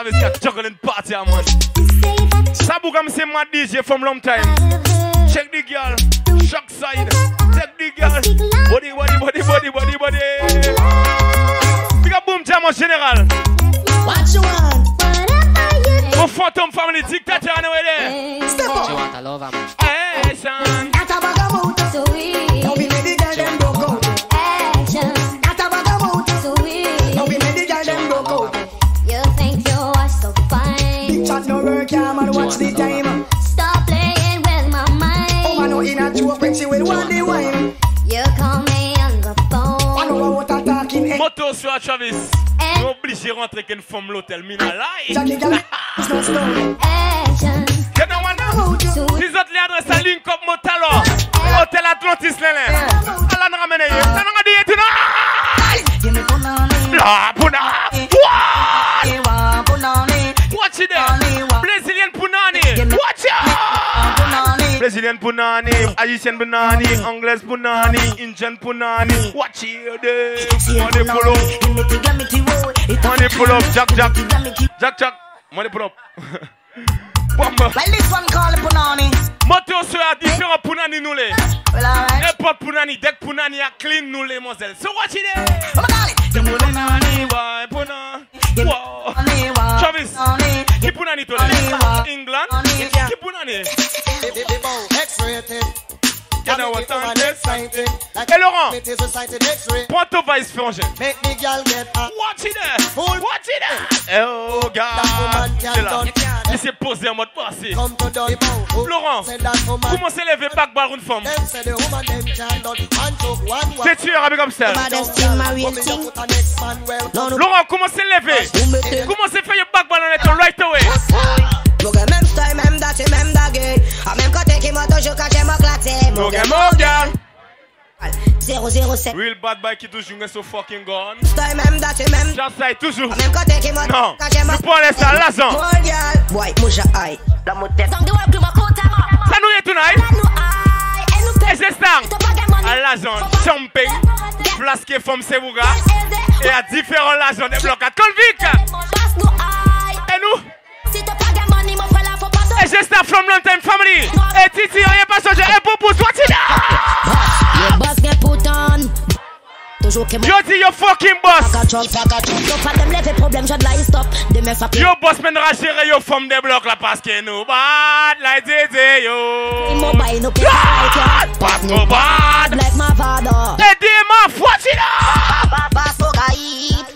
Travis qui a juggling party, man. Sabougam c'est my DJ from long time. Check the girl, shock side. Check the girl, body, body, body, body, body, body. Big up boom jam en général. What you want? Oh, Phantom Family, dictator anyway there. Step up. She want a lover, man. Hey, son. So we don't be ready, girl, them broke out. Action. Not a bugaboo, so we don't be ready, girl, them broke out. You think you are so fine? Big chat no work, yeah, man, watch the time. Stop playing with my mind. Oh, man, no in a joke when she will want the wine. You call me on the phone. I know what I'm talking. Moto sur Travis. Je suis obligé de rentrer avec une femme l'hôtel, mais la live. Qu'est-ce qu'on a? Les autres les adresses à Lincoln Motalo, Hôtel Atlantis, les Alan Ramene, ça nous a dit, tu n'as la Puna. Watch it there. Brazilian Punani. Watch it. Brazilian Punani, Haitian Punani, Anglaise Punani, Indian Punani. Watch it there. On est polo. Money pull up, Jack Jack. Jack Jack, money pull up. Bomber. Well, this one called Punani. Moto sur la différence Punani nous les. N'importe Punani, dès que Punani a clean nous les moselles. So watch it there. Oh my darling. The Punani, why Punani? Wow. Travis. Qui Punani toi? England. Qui Punani? X-rated. Hey Laurent, point to vice frangin. Watch it there, watch it there. Oh gars, c'est là. Il s'est posé en mode passé. Laurent, comment se lever back bar une femme? C'est tueur avec comme ça. Laurent, comment se lever? Comment se faire back bar en étant right away? Moga même style, même date, même dague. A même côté qui m'a toujours caché m'a claté. Moga, moga 007. Real bad boy qui toujours est so fucking gone. Style, même date, même. J'essaye toujours. A même côté qui m'a toujours caché m'a claté. Non, nous prenons ça, la zone. Boy, mouja aïe. La moutée. Ça nous est tonight. Et c'est ça. À la zone, jumping. Place qui est femme, c'est vous gars. Et à différents la zone, des blocs à convict. Et nous. Hey, just a from long time family. Hey, Titi, on y est pas changé. Hey, Poupous, what's it up? Your boss get put on. Yo, ti, your fucking boss. Yo, pas dem lever problème, j'en la stop. Demain, ça yo, boss, men rachère, yo, forme des blocs, là, parce que nous bad, like Titi, yo. Immobile, no pain, like pass no bad. Like my father. Hey, DM, what's it up? Pass no gaïd.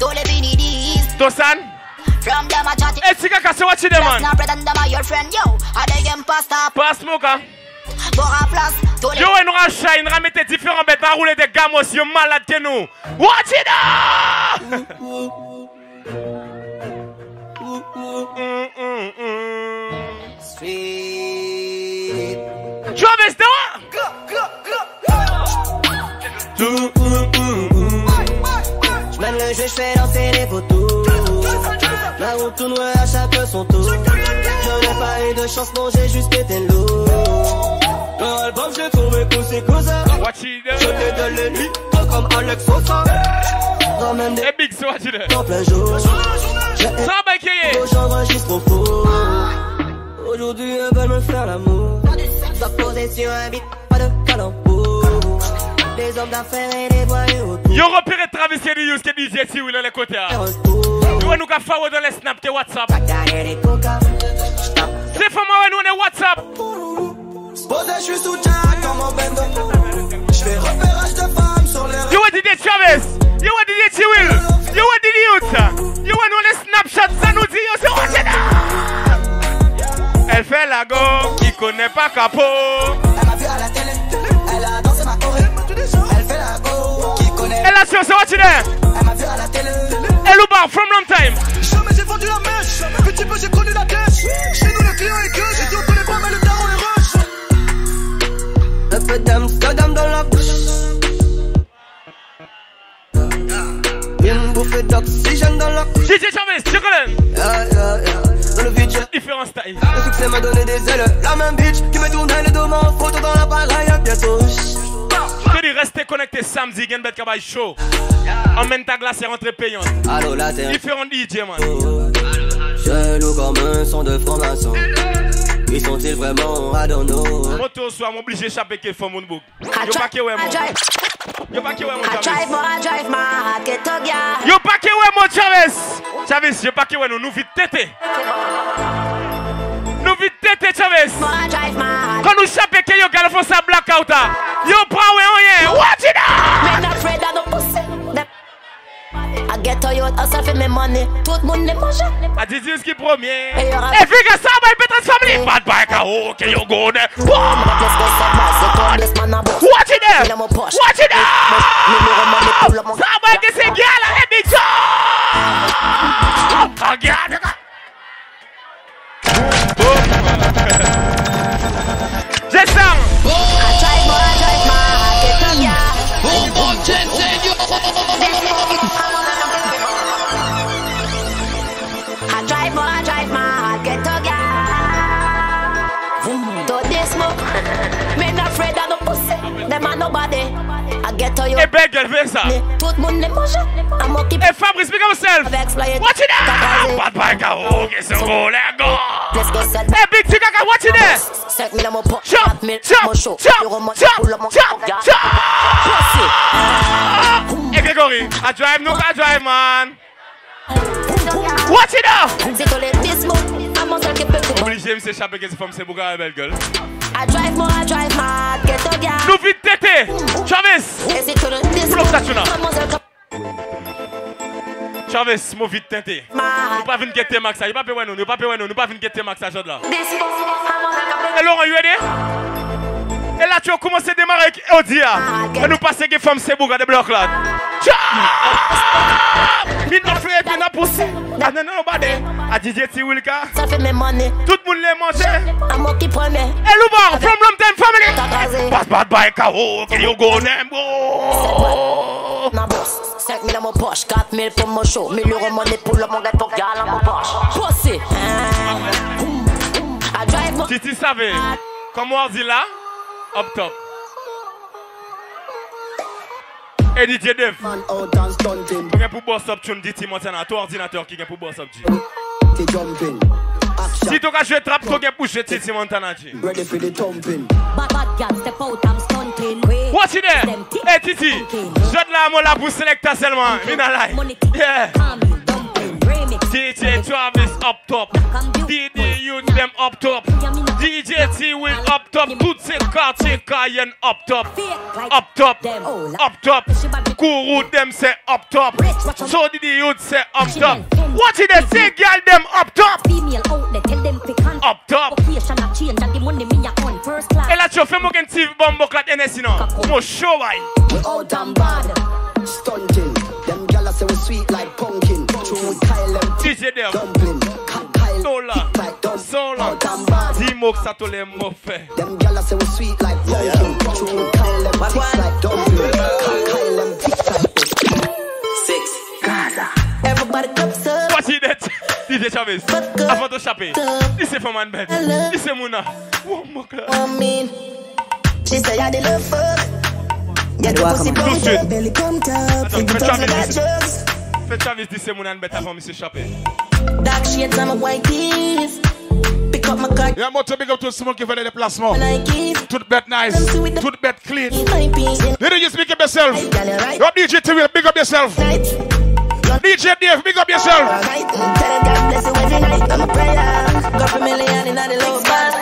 Don't let me need these. Tosan? From them I chatting. Hey, Tika, can you watch it, man? Your friend, yo. I dey game pasta. Pass smoker. Bora plus. Yo, on va shine, on va mettre différents bêtes, on va rouler des gamos, yo malade que nous. Watch it up. Sweet. Travis, the one. Je mène le jeu, je fais danser les photos. Là où tout noir à chaque son tour. J'aurais pas eu de chance, non, j'ai juste été lourd. Dans l'album, j'ai trouvé tous ces causeurs. Je t'ai de l'ennemi, toi comme Alex Sosa. Dans même des big dans plein jour. J'enregistre au four. Aujourd'hui, elles veulent me faire l'amour. Soit posé sur un beat, pas de calembour. Des hommes d'affaires et des voyous autour. Yo, repéré Travis et Youths, qui est DJ TI Will dans les côtés. Nous allons faire dans les snaps de WhatsApp. C'est pour moi, nous on est WhatsApp. Posé, je suis sous Jack dans mon bendo. Je fais repérage de femmes sur les réseaux. You want DJ Travis? You want DJ TI Will? You want DIDI YOUTHS? You want nous les Snapchat? Ça nous dit, on se watch. Elle fait la go, qui connaît pas Capo. Elle m'a vu à la télé, elle a dansé ma choré. Elle fait la go, qui connaît. Elle a su, on se watch there. Elle m'a vu à la télé. Hello bar from long time. Jamais j'ai vendu la mèche. Petit peu j'ai connu la caisse. Chez nous le client est que j'ai dit on connaît pas mais le tarot est rush. Le peu d'Amsterdam dans la bouche. Une bouffée d'oxygène dans la bouche. DJ Travis, je connais. Dans le vide j'ai différents styles. Le succès m'a donné des ailes. La même bitch qui me tournait les deux mains. Photo dans la baraille à bientôt. dis restez connectés samedi, il y a un bête qui show. Emmène ta glace et rentre payante. Allô la terre. Différents DJ man. Jaloux comme un son de franc-maçon. Ils sont-ils vraiment I don't know. Moto soir, m'oblige échapper que font mon bouc. Yo pas que ouais mon. Yo pas que ouais mon Travis. Yo pas que ouais mon Travis. Travis, yo pas que ouais nous vite tété. Nous vite tété Travis. Quand nous chaper que yo gars font ça blackout là. Yo pas ouais on est. Watch it out. I get to you, I self in my money. Tout monde les mange. I did this qui premier. Et figure ça, my better family. Bad boy, oh, okay, you go there. Watch it there. Watch it there. Somebody get some girl and let me go. Just down. Et belle gueule, fais ça. Et Fabrice, pick up yourself. Watch it there. Bad boy, go. Get some gold and go. Hey, big two caca, watch it there. Jump, jump, jump, jump, jump, jump. Hey, Gregory, I drive, man. Watch it there. Obligé de s'échapper, que ces femmes, c'est beaucoup à la belle gueule. I drive more, get to ya. Nous vite tété, Travis. Bloque ça, Tuna. Travis, nous vite tété. Nous pas venir guetter Max, il pas payer nous, nous pas venir guetter Max à Jod là. Et Laurent, you ready? Et là tu as commencé à démarrer avec Odia. Et nous passer que femme c'est bouga de bloc là. Min na frère, min na poussé. Ah non non pas de. A DJ TI WILL ka. Ça fait mes money. Tout le monde les mange. Amour qui premier. Et Loubar, from long time family. Pass bad by K.O. Can you go Nembo? Na boss, 5 000 dans mon poche, 4 000 pour mon show, 1 000 euros money pour le mon gars pour gala mon poche. Poussé. I drive mon. Si tu savais, comme on dit là, up top. Et DJ Dev, qui est pour boss up, tu me dis Timontana, ton ordinateur qui est pour boss up. Si tu as joué trap, tu es pour jouer Timontana. Ready for the thumping. Watch it there. Hey Titi, je la mola pour selecta seulement. Yeah. DJ Travis up top. DIDI YOUTHS them up top. DJ TI WILL up top. Tout ces quartiers Guyane up top. Up top. Up top. Kourou them c'est up top. So DIDI YOUTHS c'est up top. What is the say girl them up top? Up top. Et là tu fais mon petit bombo clat NSI non. Mon show why? So sweet like pumpkin, DJ Dev, Sola, Sola, Dimo que ça te les mots fait. Them gyal say we sweet like pumpkin, chew Kyle them ticks like dumpling, Kyle them ticks like six Gaza. Everybody comes up. Watch it, DJ Travis. Avant de chapper, this is for man bed. This is Muna. I mean, she say I did love fuck. Get the pussy pumped up, belly pumped up. Think it talks about drugs. Fais Travis dis c'est mon âne bête avant Monsieur Chappé. Dark shades on my white teeth. Pick up my car. Y'a moto big up tout ce monde qui venait des placements. Toute bête nice, toute bête clean. Did you speak up yourself? Yo DJ TI WILL, big up yourself. DJ Dev, big up yourself. I'm a prayer. Got a million in the low bar.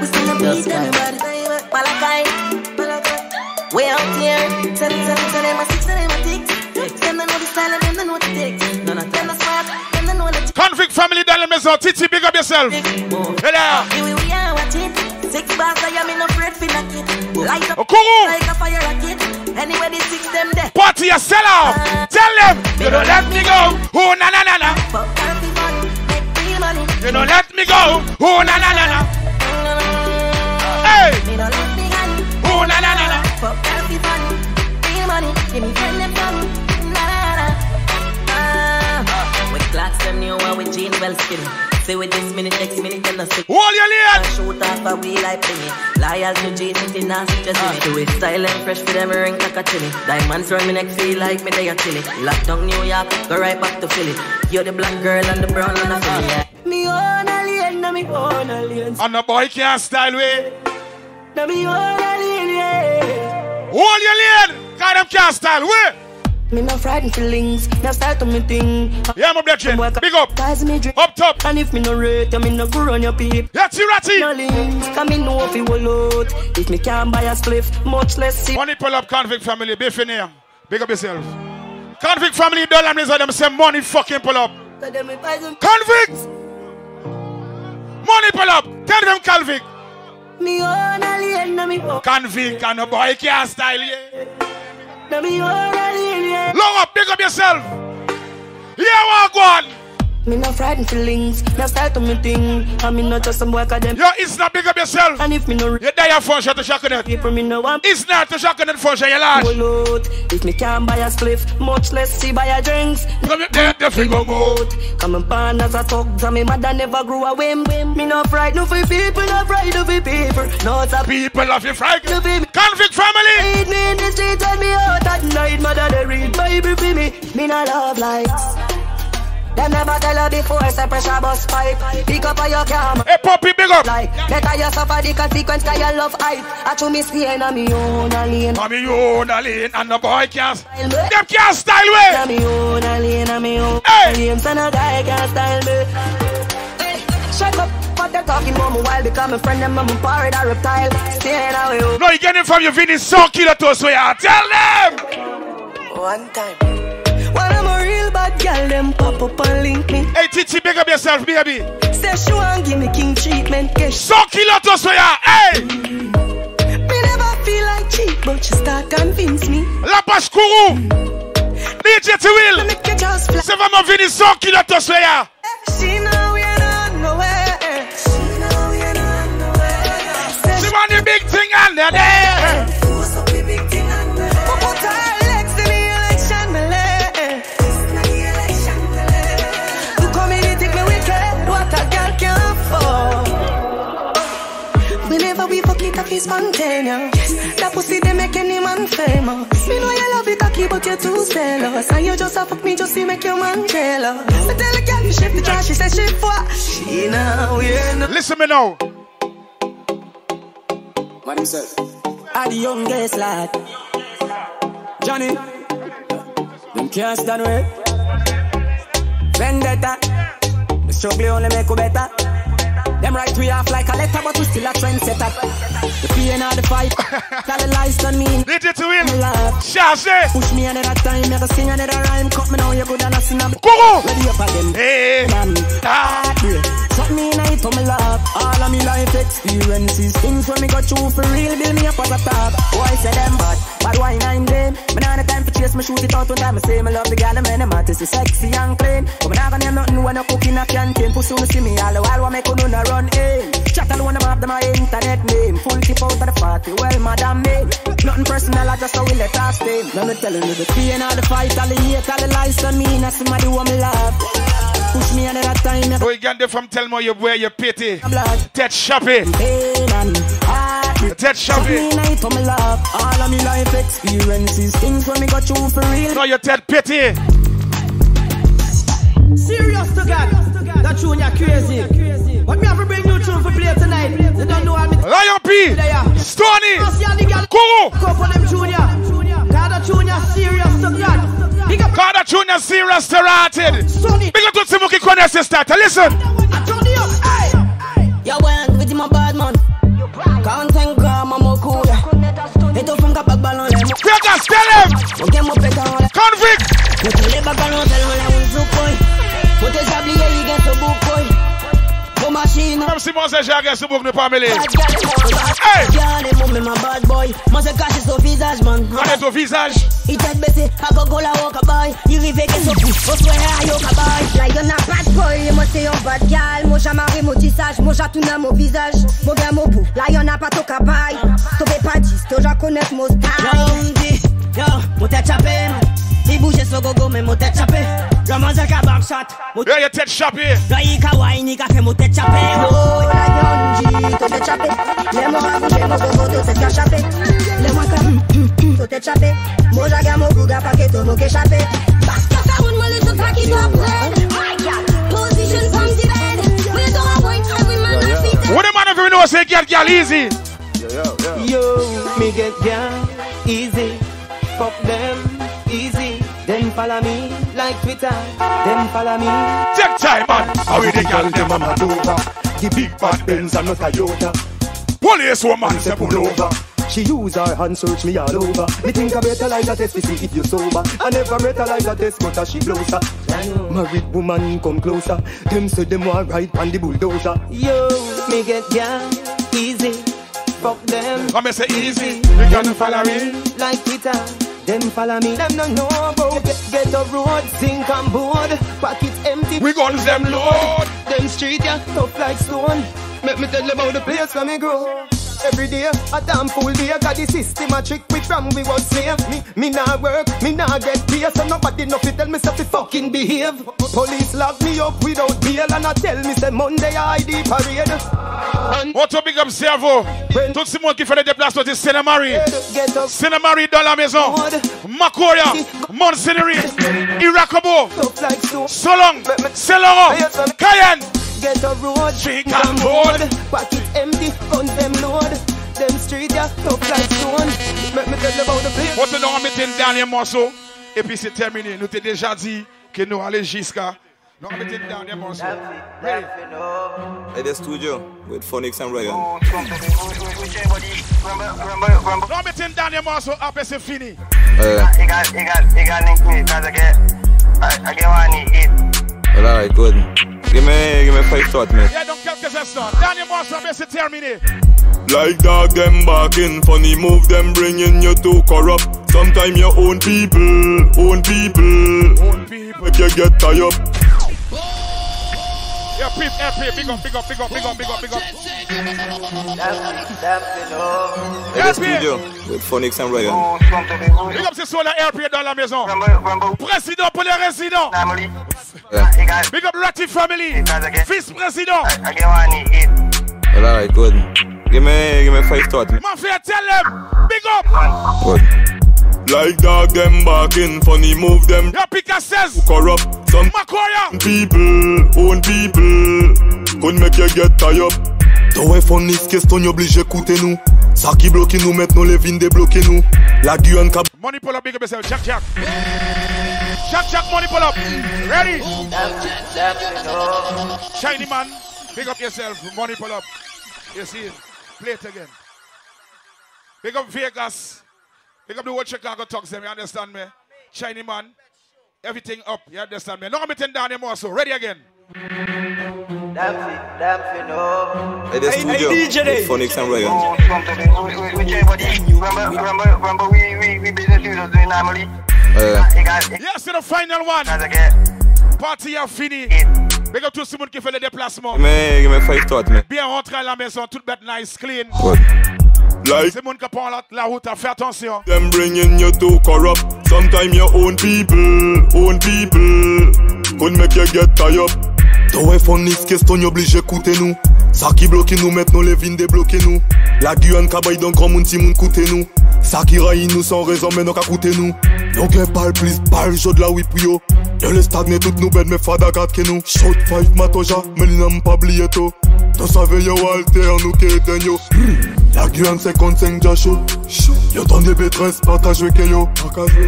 We still need everybody. Malakai. Way out here, tell them my six, tell them my ticks. Them they know the style, them they know the ticks. Them they smart, them they know the ticks. Convict family dans la maison, Titi, big up yourself. Hello. We are watching. Six bars, I am in a bread for knock it. Like a fire rocket. Anyway, the six them there. Party yourself out. Tell them, you don't let me go. Oh, na na na na. Fuck party fun, make free money. You don't let me go. Oh, na na na na. Hey. You don't let me go. Oh, na na na na. With clocks them new and with jeans well skin. Say with this minute, next minute, and I stick. All your lead! Shoot off a wheel, I ping it. Liars to J-City, now suggest me. Do it style and fresh for them, ring like a chili. Diamonds run me neck, feel like me, they are chilly. Lock down New York, go right back to Philly. You're the black girl and the brown and the fun. Me own alien, now me own alien. And the boy can't style way. Now me own alien, yeah. All your lead! God, them can't style way. Me no frightened feelings, now start to me thing. Yeah, my black chin, big up, up top. And if me no rate, me no go on your peep. Yatty ratty. No links, come in no fee wallet. If me can't buy a spliff, much less see. Money pull up convict family, be fin here. Big up yourself. Convict family, dollar is them say money fucking pull up. Convicts! Money pull up, tell them convict. Me own alien, na me own. Convict and a boy can't style ye. Na me own alien. Low up, pick up yourself. Yeah, walk one. Me no frightened feelings, no style to me thing. I mean not just some work at them. Yo, it's not big up yourself. And if me no you die your function to shock it. People me no one. It's not to shock it function, you large. If me can't buy a spliff, much less see buy a drinks. Come up there, the finger mode. Come and pan as I talk, and me mother never grew a whim. Me no frightened of people, no frightened of people. No the people of your frightened of him. Convict family. Eat me in the street, tell me out at night. Mother they read Bible for me. Me no love lights. They never tell her before, say pressure bus pipe. Pick up on your camera. Hey, Poppy, big up. Like, better you suffer the consequence, cause you love hype. I to me stay in me own lane. I'm me own lane, and the boy can't style me. Them can't style me. I'm me own lane, I'm me own lane. So no guy can't style me. Shut up, what they talking about me while becoming friend, them I'm a parrot, a reptile. Stay in our way. No, you get it from your Vinny, so kill it to so yeah. Tell them. One time. Girl, them pop up and link me. Hey, Titi, big up yourself, baby. Say she want give me king treatment. So kilotos for ya, hey! Me never feel like cheap, but she start convince me. La Pache Kourou! DJ TI WILL! C'est vraiment venu, so kilotos for ya! She know we don't know where. She know we don't know where. She want the big thing under there. Spontaneous. Yes. That pussy they make any man famous. Me know you love it cocky but you're too zealous. And you just a fuck me just to make your man jealous. I tell the girl you shift the trash, she says shift what? She now, yeah, no. Listen me now. Man himself. I the youngest lad. Johnny. Them can't stand with. Vendetta. The struggle only make you better. Them right we off like a letter, but we still a trendsetter. The pain or the fight, tell the lies on me. Did it to him? Charge. Push me another time, never sing another rhyme. Cut me now, you good and I sing a Guru. Ready up again. Hey. Shut me in a hit for my love. All of me life experiences. Things when me got you for real, build me up as a top. Why say them bad? But why nine them? Me not the time for chase, me shoot it out one time. Me say me love the gal, man, them artists is sexy and clean. But me not gonna name nothing when I cook in a canteen. Pussy me see me all the while, what make you do now? Run in. Chat alone about my internet name. Full tip out of the party. Well, madam name. Nothing personal, I just a will let us name. Now me telling you the pain, all the fight, all the hate, all the lies on me. Now somebody want me love. Push me another time. So you get there from tell me you wear your pity. Ted Shopping. Ted Shopping. All of me life experiences. Things when me got you for real. No, you Ted Pity. Serious to God. That tune you're crazy. But me have to bring you tune for play tonight. They don't know how me Lion P Stoney Kuru Kofonem Junior Kada Junior serious to God. Kada Junior serious to rotted. Big up to Simuki Kone sister. Listen. You went with my bad man. Can't thank God I'm more cool. It don't think about balloon. You just tell him. Convict. You can live a balloon. Put this up here you get to book boy. Comme si mon séjour à ce bouc ne pas mêler. Hey! Allez au visage. Il t'a baissé à Gogola Wakabai. Il rivait que son pouce. On se voit à Yokabai. Là y'en a pas de boy. Moi c'est un bad gal. Moi j'amarre mon tissage. Moi j'attourne mon visage. Moi bien mon bout. Là y'en a pas de Tokabai. T'aurais pas dit. T'aurais connaître mon style. Là on dit. Yo, mon tête chapée. Il bougeait son gogo mais mon tête chapée. Raman zaka back shot. Yeah, you take shop here. Raika wine, kafe mu take chape. Oh, young G to take chape. Lemo havu lemo gogo to take chape. Lemo kam to take chape. Moja gamo guga paketo mo ke chape. Basta sa un mo little packet up red. My God, position from the bed. We don't want to we man not fit. What the man ever know say get girl easy? Yo, me get girl easy. Fuck them easy. Then follow me like Twitter. Then follow me. Take time, man. How we the girl them a mad over? The big bad Benz and not a Toyota. Police woman say pull over. She use her hand search me all over. Me think I better like that test to see if you sober. I never better like that test, but she blows her. Married woman come closer. Them say them want ride on the bulldozer. Yo, me get girl easy. Fuck them. I say easy. You can follow me like Twitter. Them follow me, them don't know about get the road, zinc and board, pocket empty. We guns them load. Them street, yeah, tough like stone. Make me tell about the place where me grow. Every day, a damn fool day, got the system a trick we from we was slave. Me nah work, me nah get pay, so nobody know fi tell me say fi fucking behave. Police lock me up without bail, and I tell me say Monday ID parade. What to big up servo? Tout si moun ki fè le déplacement de Sainte-Marie. Sainte-Marie dans la maison. Makoria, Montseigneurie, Iracabo, Solong, Saint-Laurent, Cayenne. Get a road, drink and board. Pocket empty, guns them load. Them street, yeah, tough like stone. Make me tell about the place. What on met un dernier morceau et puis c'est terminé. Nous t'ai déjà dit que nous allons jusqu'à. Nous on met un dernier morceau. Ready? At the studio with Phoenix and Ryan. Nous on met un dernier morceau après c'est fini. You got nickname because I get one hit. Alright, good. Give me 5 shots, man. Yeah, don't count because that's not. Daniel Monster, best terminate. Like dog, them barking. Funny move, them bringing you to corrupt. Sometimes your own people, Make you get tied up. Yeah, peep, big up. That's it. With Phoenix and Ryan. Big up, c'est sur la RP dans la maison. Président pour les résidents. Yeah. Big up Ratty family, vice president. Alright, good. Give me 5 shots. Mafia, tell them. Big up. Good. Like dog, them barking. Funny move, them. Your picker says. Corrupt. Some own people. Could make you get tied up. Toi Phoenix, question you obligé écouter nous. Ça qui bloque nous maintenant, les vignes débloquer nous. La Guyane cap. Money pull up, big up yourself. Jack. Jack, money pull up. Ready? Shiny man, big up yourself. Money pull up. You see, play it again. Big up Vegas. Big up the whole Chicago talks them. You understand me? Shiny man, everything up. You understand me? No committing down anymore. So ready again. That's it, no. Hey, DJ. Phoenix and Ryan. Remember, we business users doing normally. Yes, to the final one. Party à fini. Big up tout le monde qui fait le déplacement. Give me 5 shots, man. Bien rentré à la maison, tout bête nice, clean. Like. C'est monde qui prend la route, à faire attention. Them bringing you to corrupt. Sometimes your own people. Could make you get tied up. Toi Phoenix, question you obligé écouter nous. Ça qui bloque nous maintenant, les vignes débloquer nous. La Guyane cabaye donc grand monde si monde coûter nous. Ça qui raille nous sans raison mais non qu'à coûter nous. Donc les balles plus balles de la wipio. Yo les stagner toutes nous belles mais fada garde que nous. Shot 5 matoja mais l'inam pas oublié tout. Nous savez yo alter nous qui éteignons. La Guyane 55 déjà chaud. Yo ton des B13 partagez que yo.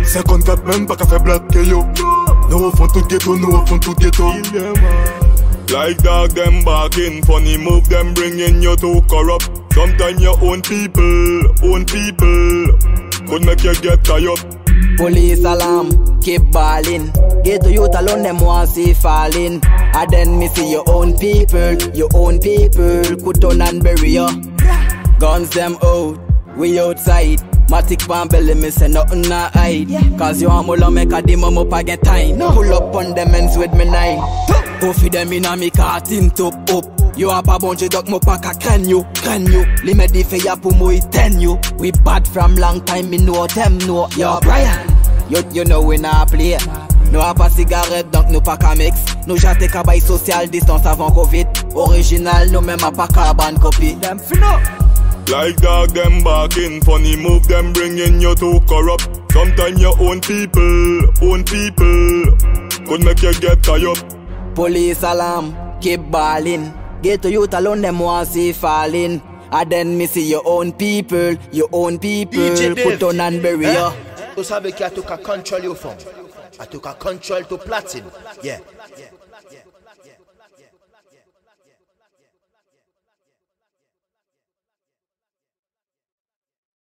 54 même pas qu'à faire blague que yo. Nous au fond tout ghetto. Like dog, them barking. Funny move, them bringing you to corrupt. Sometimes your own people could make you get tied up. Police alarm, keep balling. Get to youth alone, them want see falling. And then me see your own people could turn and bury you. Guns them out, we outside. Matic pan belly, me say nothing I hide. Yeah. Cause you am all make a demon up again time. No. Pull up on them ends with me nine. Go feed them in a me car, team top up. You up a bunch of duck mo pack a can you? Limit the fire put mo it 10 you. We bad from long time, me know them know. Yo Brian, you know we not play. Nous a pas cigarette donc nous pas qu'à mix. Nous j'attends qu'à bail social distance avant Covid. Original nous même a pas qu'à ban copie. Dem fino. Like dog them barking, funny move them bringing you to corrupt. Sometimes your own people could make you get tired. Police alarm, keep balling. Get to youth alone them want see falling. And then me see your own people put on and bury you. You know how to control your phone. I took a control to platinum, yeah.